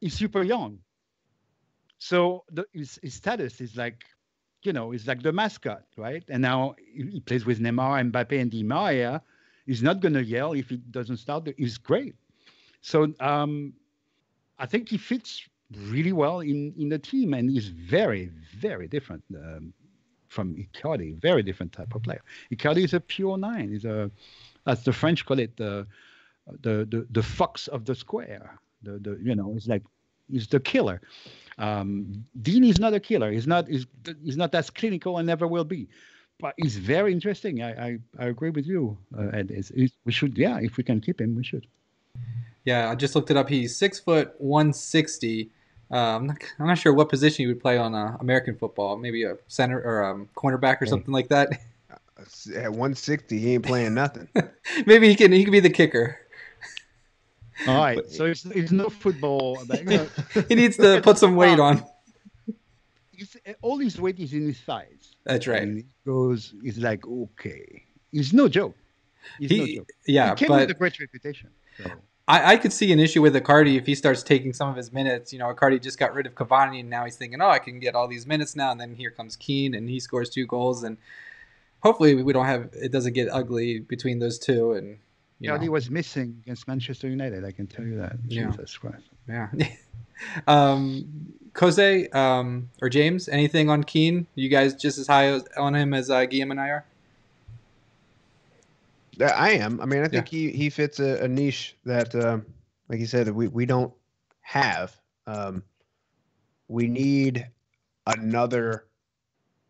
he's super young. So the, his, his status is like, you know, he's like the mascot, right? And now he plays with Neymar, Mbappe, and Di Maria. He's not going to yell if he doesn't start. He's great. So um, I think he fits really well in, in the team, and he's very, very different um, from Icardi, very different type of player. Icardi is a pure nine. He's a, as the French call it, the the the, the fox of the square. The, the you know, it's like he's the killer. Um, Dean is not a killer. He's not he's, he's not as clinical and never will be. But it's very interesting. I, I, I agree with you. Uh, and it's, it's, we should, yeah, if we can keep him, we should. Yeah, I just looked it up. He's six foot one sixty. Uh, I'm, not, I'm not sure what position he would play on uh, American football. Maybe a center or um, cornerback or hey. something like that. At one sixty, he ain't playing nothing. Maybe he can. He can be the kicker. All right. But, so it's, it's no football. But, you know, he needs to put some weight on. It's, all his weight is in his thighs. That's right. And he goes, he's like, okay. It's no joke. He's he, no joke. Yeah, he came but, with a great reputation. So. I, I could see an issue with Icardi if he starts taking some of his minutes. You know, Icardi just got rid of Cavani, and now he's thinking, oh, I can get all these minutes now. And then here comes Keane, and he scores two goals. And hopefully we don't have it doesn't get ugly between those two. And you Icardi know. was missing against Manchester United. I can tell you that. Yeah. Jesus Christ. Yeah. um, Jose um, or James, anything on Keane? You guys just as high on him as uh, Guillaume and I are? I am. I mean, I think yeah. he, he fits a, a niche that, um, like you said, we, we don't have. Um, we need another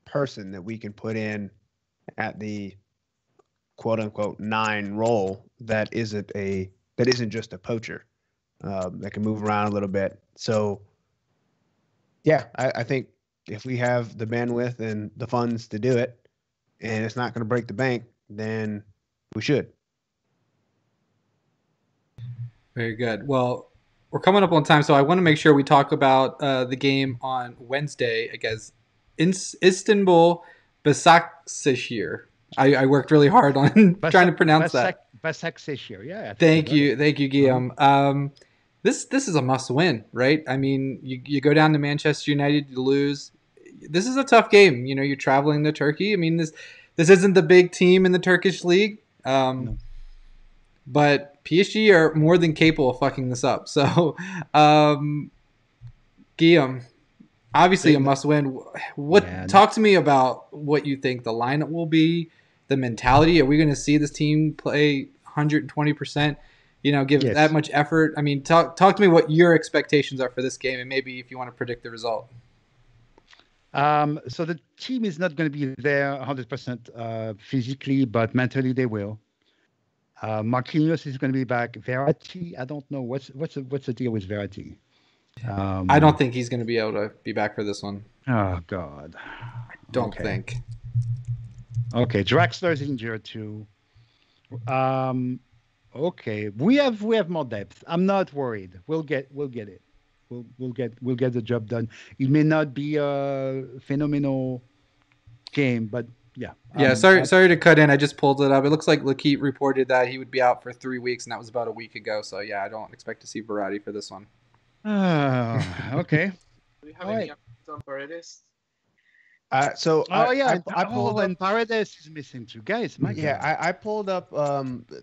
person that we can put in at the quote-unquote nine role that isn't a that isn't just a poacher, um, that can move around a little bit. So, yeah, I, I think if we have the bandwidth and the funds to do it, and it's not going to break the bank, then we should. Very good. Well, we're coming up on time, so I want to make sure we talk about uh, the game on Wednesday against Is- Istanbul Basaksehir. I-, I worked really hard on Bas- trying to pronounce Bas- that. Basaksehir, yeah. Thank you, thank you, Guillaume. Um, this this is a must-win, right? I mean, you you go down to Manchester United, you lose. This is a tough game. You know, you're traveling to Turkey. I mean, this this isn't the big team in the Turkish league. Um, no. But P S G are more than capable of fucking this up. So, um, Guillaume, obviously a must win. What Man. Talk to me about what you think the lineup will be, the mentality. Are we going to see this team play one hundred twenty percent? You know, give yes. that much effort. I mean, talk talk to me what your expectations are for this game, and maybe if you want to predict the result. Um, so the team is not going to be there one hundred percent uh, physically, but mentally they will. Uh, Marquinhos is going to be back. Verratti, I don't know. What's what's the, what's the deal with Verratti? Um, I don't think he's going to be able to be back for this one. Oh, God. I don't okay. think. Okay, Draxler is injured too. Um, okay, we have we have more depth. I'm not worried. We'll get we'll get it. We'll, we'll get we'll get the job done. It may not be a phenomenal game, but yeah. Yeah, um, sorry I, sorry to cut in. I just pulled it up. It looks like Lakeith reported that he would be out for three weeks, and that was about a week ago. So, yeah, I don't expect to see Verratti for this one. Uh, okay. Do we have All any right. updates on Paredes? Uh, so oh, I, yeah. I, I pulled oh, and Paredes is missing two guys. My yeah, I, I pulled up um, –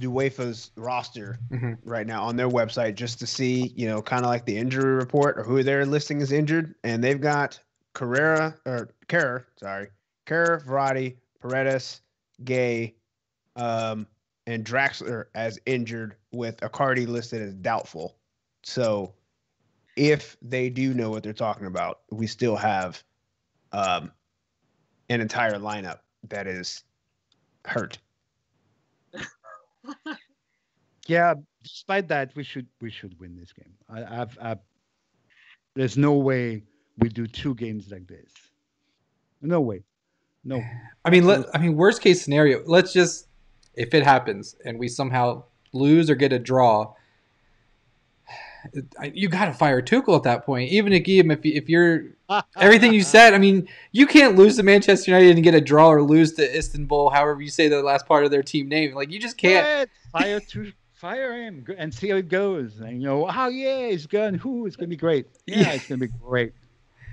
UEFA's roster mm-hmm. right now on their website just to see, you know, kind of like the injury report or who they're listing as injured, and they've got Carrera or Carrera, sorry, Carrera, Verratti, Paredes, Gueye, um, and Draxler as injured, with Icardi listed as doubtful. So, if they do know what they're talking about, we still have um, an entire lineup that is hurt. Yeah, despite that, we should we should win this game. I, I've, I've, there's no way we do two games like this. No way. No. I mean, let, I mean, worst case scenario. Let's just, if it happens and we somehow lose or get a draw, you got to fire Tuchel at that point. Even if if if you're everything you said, I mean, you can't lose to Manchester United and get a draw, or lose to Istanbul, however you say the last part of their team name. Like, you just can't fire to fire him and see how it goes. And you know, oh yeah, it's gone. Who it's gonna be great. Yeah, yeah. It's gonna be great.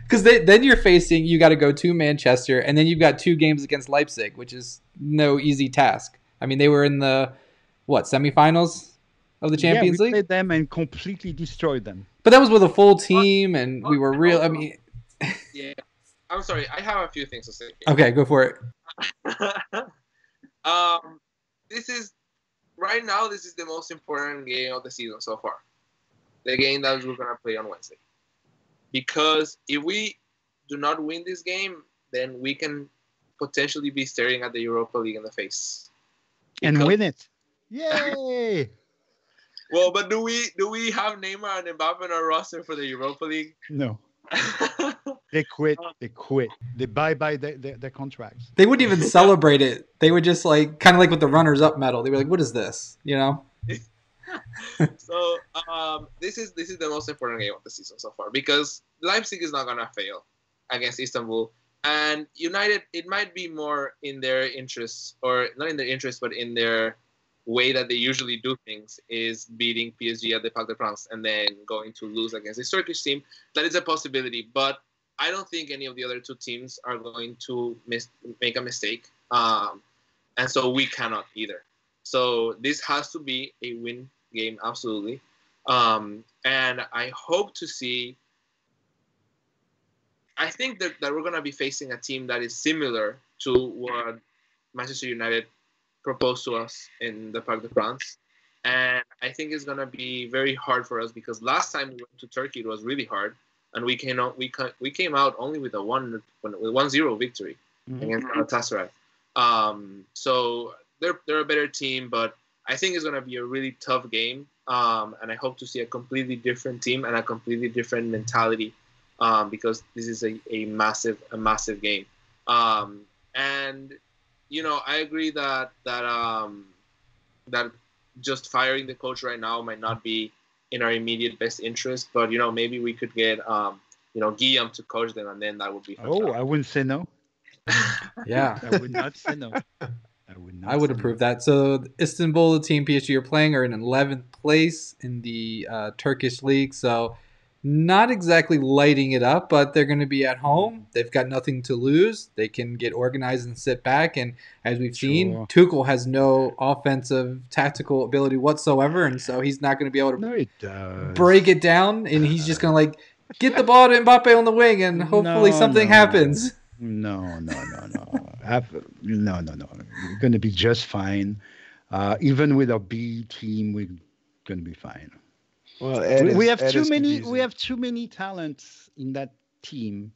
Because then you're facing, you got to go to Manchester, and then you've got two games against Leipzig, which is no easy task. I mean, they were in the what semifinals. Of the Champions yeah, we League, played them and completely destroyed them. But that was with a full team, and oh, we were real. I mean, yeah. I'm sorry. I have a few things to say. Okay, go for it. um, this is right now. This is the most important game of the season so far. The game that we're gonna play on Wednesday, because if we do not win this game, then we can potentially be staring at the Europa League in the face because- and win it. Yay! Well, but do we do we have Neymar and Mbappé on our roster for the Europa League? No. They quit. They quit. They bye-bye their, their, their contracts. They wouldn't even celebrate it. They would just, like, kind of like with the runners-up medal. They were like, what is this? You know? So, um, this is this is the most important game of the season so far, because Leipzig is not going to fail against Istanbul. And United, it might be more in their interests, or not in their interests, but in their way that they usually do things, is beating P S G at the Parc des Princes and then going to lose against a Turkish team. That is a possibility, but I don't think any of the other two teams are going to mis- make a mistake. Um, and so we cannot either. So this has to be a win game, absolutely. Um, and I hope to see... I think that, that we're going to be facing a team that is similar to what Manchester United proposed to us in the Parc des Princes. And I think it's going to be very hard for us, because last time we went to Turkey, it was really hard. And we came out, we, we came out only with a one, one zero victory mm-hmm. against Galatasaray. Um, so they're, they're a better team, but I think it's going to be a really tough game. Um, and I hope to see a completely different team and a completely different mentality. Um, because this is a, a massive, a massive game. Um, and, you know, I agree that that um, that just firing the coach right now might not be in our immediate best interest. But, you know, maybe we could get, um, you know, Guillaume to coach them, and then that would be fantastic. Oh, I wouldn't say no. Yeah. I would not say no. I would not I would approve no. that. So, Istanbul, the team P S G are playing, are in eleventh place in the uh, Turkish league. So... not exactly lighting it up, but they're going to be at home. They've got nothing to lose. They can get organized and sit back. And as we've seen, sure. Tuchel has no offensive tactical ability whatsoever, and so he's not going to be able to no, he does. break it down. And he's just going to like get the ball to Mbappe on the wing, and hopefully no, something no. happens. No, no, no, no, I've, no, no, no. We're going to be just fine. Uh, even with our B team, we're going to be fine. Well, we, is, we have too many. Confusing. We have too many talents in that team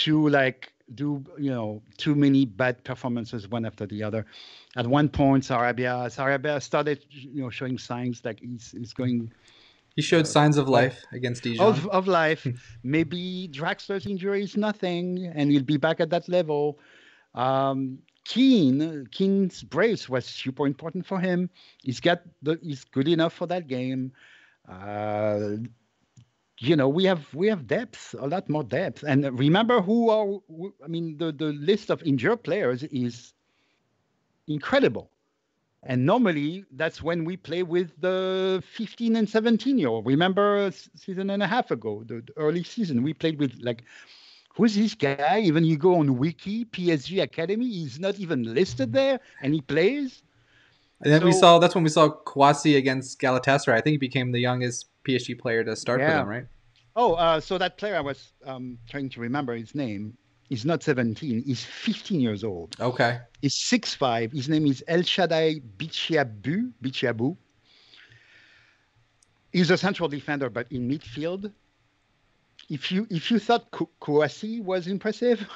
to like do you know too many bad performances one after the other. At one point, Sarabia, Sarabia started you know showing signs like he's he's going. He showed uh, signs of life against Dijon. Of, of life, maybe Draxler's injury is nothing, and he'll be back at that level. Um, Keane, Keane's brace was super important for him. He's got the, he's good enough for that game. Uh, you know, we have we have depth, a lot more depth. And remember who are, who, I mean, the, the list of injured players is incredible. And normally that's when we play with the fifteen and seventeen year old. Remember a season and a half ago, the, the early season, we played with like, who's this guy? Even you go on Wiki, P S G Academy, he's not even listed there, and he plays. And then so, we saw, that's when we saw Kouassi against Galatasaray. I think he became the youngest P S G player to start yeah. for them, right? Oh, uh, so that player, I was um, trying to remember his name. He's not seventeen. He's fifteen years old. Okay. He's six five. His name is El Shaddai Bichiabu. Bichiabu. He's a central defender, but in midfield. If you if you thought K- Kouassi was impressive,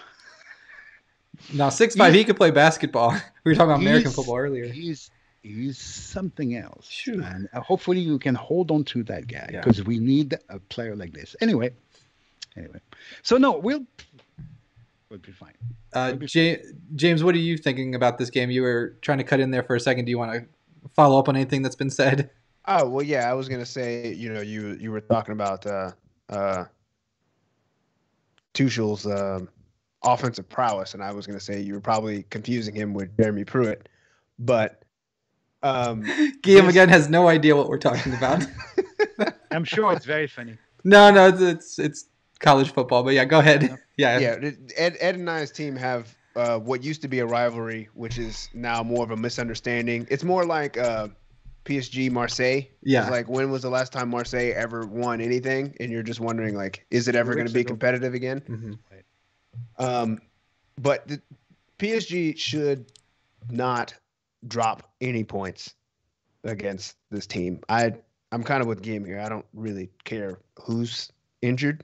now six five he could play basketball. We were talking about American football earlier. He's he's something else, Shoot. and hopefully you can hold on to that guy because yeah. we need a player like this. Anyway, anyway, so no, we'll we'll be fine. Uh, we'll be J- fine. James, what are you thinking about this game? You were trying to cut in there for a second. Do you want to follow up on anything that's been said? Oh well, yeah, I was gonna say you know you you were talking about. Uh, uh, Tuchel's um, offensive prowess, and I was going to say you were probably confusing him with Jeremy Pruitt, but um, Guillaume again has no idea what we're talking about. I'm sure it's very funny. No, no, it's it's, it's college football, but yeah, go ahead. Yeah, yeah. Ed, Ed and I's team have uh, what used to be a rivalry, which is now more of a misunderstanding. It's more like uh, P S G Marseille. Yeah. Like, when was the last time Marseille ever won anything? And you're just wondering, like, is it ever going to be competitive again? Mm-hmm. Um, but the P S G should not drop any points against this team. I, I'm kind of with Guillaume here. I don't really care who's injured.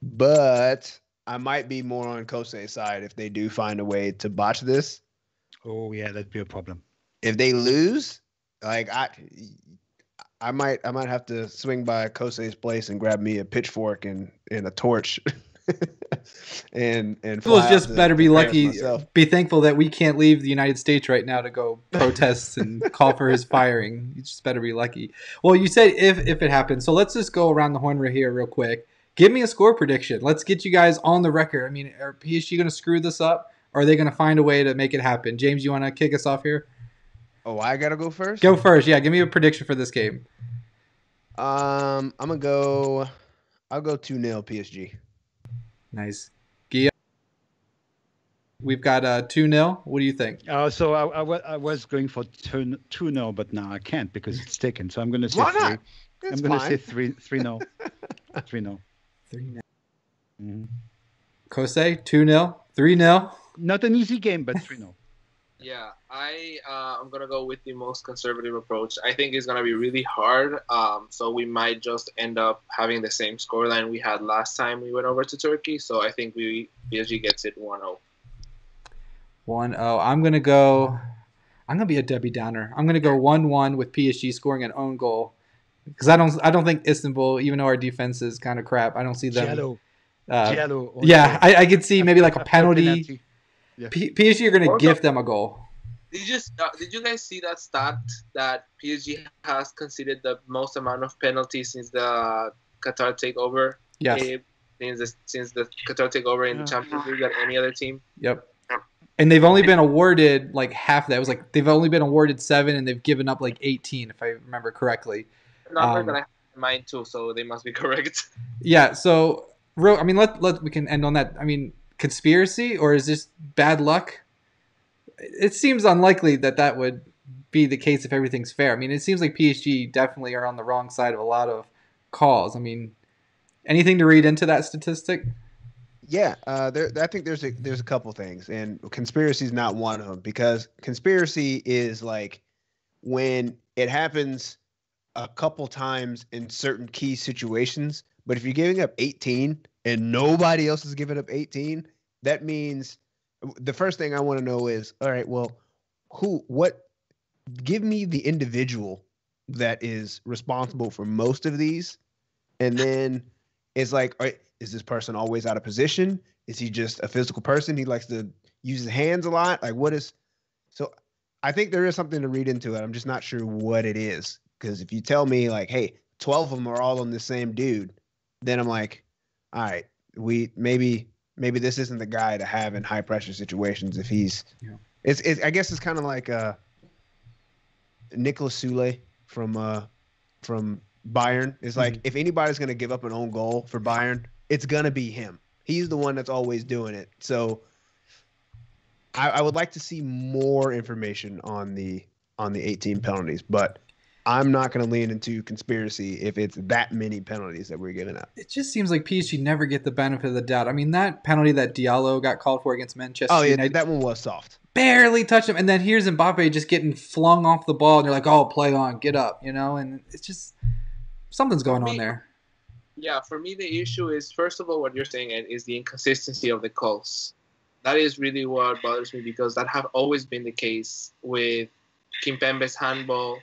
But I might be more on Kose's side if they do find a way to botch this. Oh, yeah, that'd be a problem. If they lose... Like I, I might, I might have to swing by Kose's place and grab me a pitchfork and, and a torch, and and. Fly out just better be lucky, myself. Be thankful that we can't leave the United States right now to go protest and call for his firing. You just better be lucky. Well, you said if if it happens, so let's just go around the horn right here real quick. Give me a score prediction. Let's get you guys on the record. I mean, are P S G going to screw this up, or are they going to find a way to make it happen? James, you want to kick us off here? Oh, I got to go first? Go first. Yeah, give me a prediction for this game. Um, I'm going to go – I'll go two nil P S G. Nice. Guillaume, we've got uh, two nil. What do you think? Uh, so I, I, w- I was going for two nil, but now I can't because it's taken. So I'm going to say Why not? three. It's I'm going to say three, three nil. three nil. three nil. Mm-hmm. Kose, two nil. three nil. Not an easy game, but three nil. Yeah, I, uh, I'm going to go with the most conservative approach. I think it's going to be really hard, um, so we might just end up having the same scoreline we had last time we went over to Turkey. So I think we P S G gets it one nil. one nil. I'm going to go – I'm going to be a Debbie Downer. I'm going to go one one with P S G scoring an own goal because I don't, I don't think Istanbul, even though our defense is kind of crap, I don't see them. Diallo. Uh, Diallo yeah, I, I could see maybe like a penalty. penalty. Yeah. P- PSG are going to give them a goal. Did you, just, uh, did you guys see that stat that P S G has conceded the most amount of penalties since the uh, Qatar takeover? Yes. It, since, the, since the Qatar takeover in yeah. the Champions League than any other team? Yep. And they've only been awarded like half that. It was like they've only been awarded seven and they've given up like eighteen, if I remember correctly. Number um, that I have in mind too, so they must be correct. Yeah, so, I mean, let let we can end on that. I mean, conspiracy or is this bad luck? It seems unlikely that that would be the case if everything's fair. I mean, it seems like P S G definitely are on the wrong side of a lot of calls. I mean, anything to read into that statistic? Yeah, uh, there, I think there's a, there's a couple things, and conspiracy is not one of them because conspiracy is like when it happens a couple times in certain key situations, but if you're giving up eighteen. And nobody else is giving up eighteen, that means the first thing I want to know is, all right, well, who, what, give me the individual that is responsible for most of these. And then it's like, all right, is this person always out of position? Is he just a physical person? He likes to use his hands a lot. Like what is, so I think there is something to read into it. I'm just not sure what it is. Because if you tell me like, hey, twelve of them are all on the same dude, then I'm like, all right, we maybe maybe this isn't the guy to have in high pressure situations. If he's, yeah. it's, it's I guess it's kind of like uh, Nicolas Sule from uh, from Bayern. It's like mm-hmm. if anybody's gonna give up an own goal for Bayern, it's gonna be him. He's the one that's always doing it. So I, I would like to see more information on the on the eighteen penalties, but I'm not going to lean into conspiracy if it's that many penalties that we're giving up. It just seems like P S G never get the benefit of the doubt. I mean, that penalty that Diallo got called for against Manchester United. Oh, yeah, United, that one was soft. Barely touched him. And then here's Mbappe just getting flung off the ball. And they're like, oh, play on, get up, you know? And it's just something's going me, on there. Yeah, for me, the issue is, first of all, what you're saying is the inconsistency of the calls. That is really what bothers me because that have always been the case with Kimpembe's handball.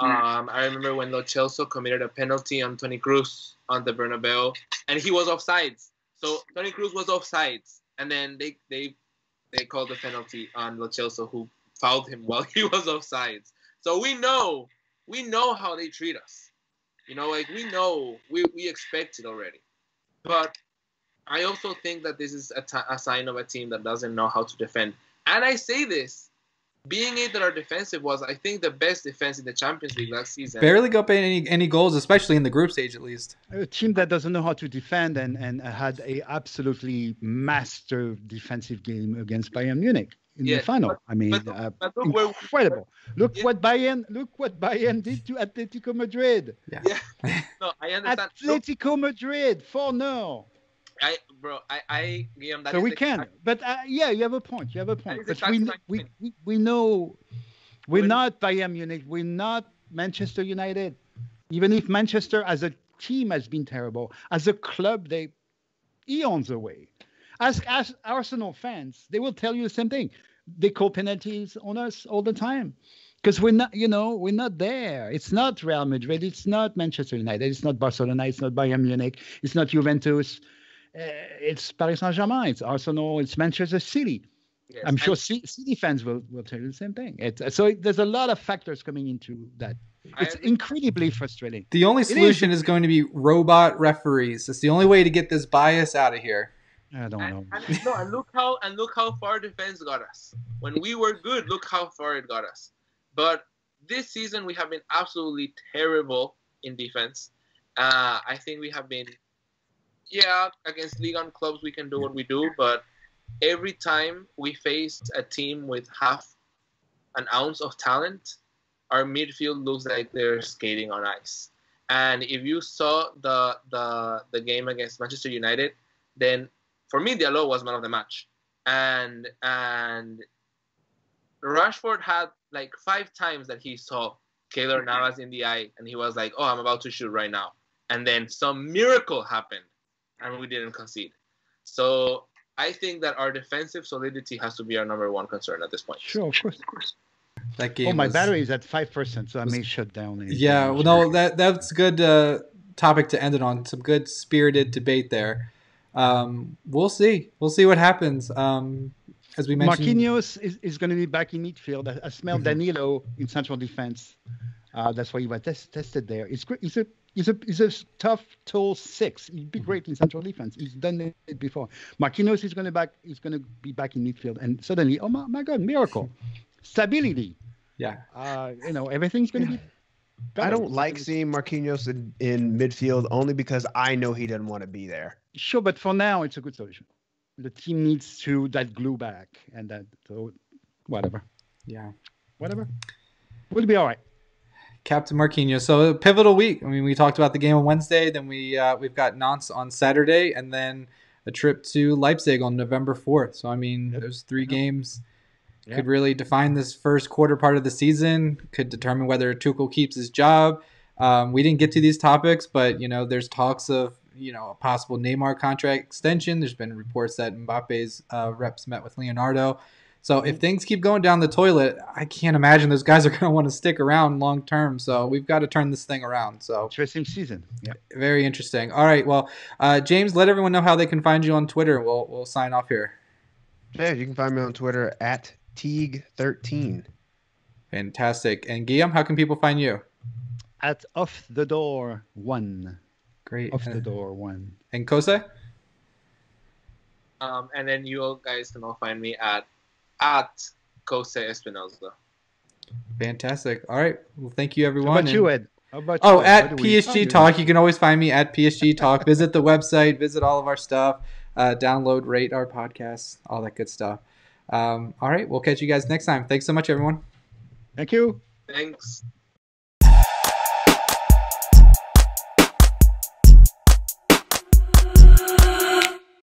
Um, I remember when Lo Celso committed a penalty on Toni Kroos on the Bernabeu, and he was offsides. So Toni Kroos was offsides, and then they they they called the penalty on Lo Celso, who fouled him while he was offsides. So we know we know how they treat us, you know, like we know we we expect it already. But I also think that this is a, t- a sign of a team that doesn't know how to defend. And I say this. Being it that our defensive was, I think, the best defense in the Champions League last season. Barely got any any goals, especially in the group stage, at least. A team that doesn't know how to defend and, and had a absolutely master defensive game against Bayern Munich in yeah, the final. But, I mean, but, uh, but look, incredible. Look yeah. what Bayern look what Bayern did to Atletico Madrid. Yeah, yeah. No, I understand. Atletico Madrid four nil. I, bro, I, I, Guillaume, that so is we can, fact. But uh, yeah, you have a point. You have a point. But we, we, we, we know we're, we're not Bayern Munich. We're not Manchester United. Even if Manchester as a team has been terrible, as a club, they eons away. Ask, ask Arsenal fans. They will tell you the same thing. They call penalties on us all the time because we're not, you know, we're not there. It's not Real Madrid. It's not Manchester United. It's not Barcelona. It's not Bayern Munich. It's not Juventus. It's Paris Saint-Germain, it's Arsenal, it's Manchester City. Yes, I'm sure City fans will, will tell you the same thing. It's, so it, there's a lot of factors coming into that. It's I, incredibly frustrating. The only solution is. is going to be robot referees. That's the only way to get this bias out of here. I don't and, know. And, no, and look how and look how far defense got us. When we were good, look how far it got us. But this season we have been absolutely terrible in defense. Uh, I think we have been, yeah, against league and clubs we can do what we do, but every time we face a team with half an ounce of talent, our midfield looks like they're skating on ice. And if you saw the the the game against Manchester United, then for me, Diallo was man of the match, and and Rashford had like five times that he saw Keylor Navas in the eye, and he was like, "Oh, I'm about to shoot right now," and then some miracle happened, and we didn't concede. So I think that our defensive solidity has to be our number one concern at this point. Sure, of course, of course. That game. Oh, my was, battery is at five percent, so was, I may shut down. Yeah, well, no, that that's good uh, topic to end it on. Some good spirited debate there. Um, we'll see. We'll see what happens. Um, as we mentioned, Marquinhos is, is going to be back in midfield. I, I smell Danilo in central defense. Uh, that's why he was test, tested there. It's great. He's a he's a he's a tough, tall six. He'd be great in central defense. He's done it before. Marquinhos is going to back. He's going to be back in midfield, and suddenly, oh my, my God, miracle, stability. Yeah. Uh, you know, everything's going to be. I don't like seeing Marquinhos in, in midfield only because I know he doesn't want to be there. Sure, but for now, it's a good solution. The team needs to that glue back and that, so whatever. Yeah. Whatever. We'll be all right. Captain Marquinhos. So a pivotal week. I mean, we talked about the game on Wednesday. Then we, uh, we've got Nantes on Saturday and then a trip to Leipzig on November fourth. So, I mean, yep. those three yep. games... Yeah. Could really define this first quarter part of the season. Could determine whether Tuchel keeps his job. Um, we didn't get to these topics, but you know, there's talks of you know a possible Neymar contract extension. There's been reports that Mbappe's uh, reps met with Leonardo. So if things keep going down the toilet, I can't imagine those guys are going to want to stick around long term. So we've got to turn this thing around. So interesting season. Yeah, very interesting. All right, well, uh, James, let everyone know how they can find you on Twitter. We'll we'll sign off here. Yeah, you can find me on Twitter at Teague thirteen. Fantastic. And Guillaume, how can people find you? At Off the Door One. Great. Off the Door One. And Kose? Um, and then you all guys can all find me at at Kose Espinosa. Fantastic. All right. Well, thank you, everyone. How about and, you, Ed? How about oh, you, at P S G Talk. You can always find me at P S G Talk. Visit the website. Visit all of our stuff. Uh, download, rate our podcasts. All that good stuff. Um, all right, we'll catch you guys next time. Thanks so much, everyone. Thank you. Thanks.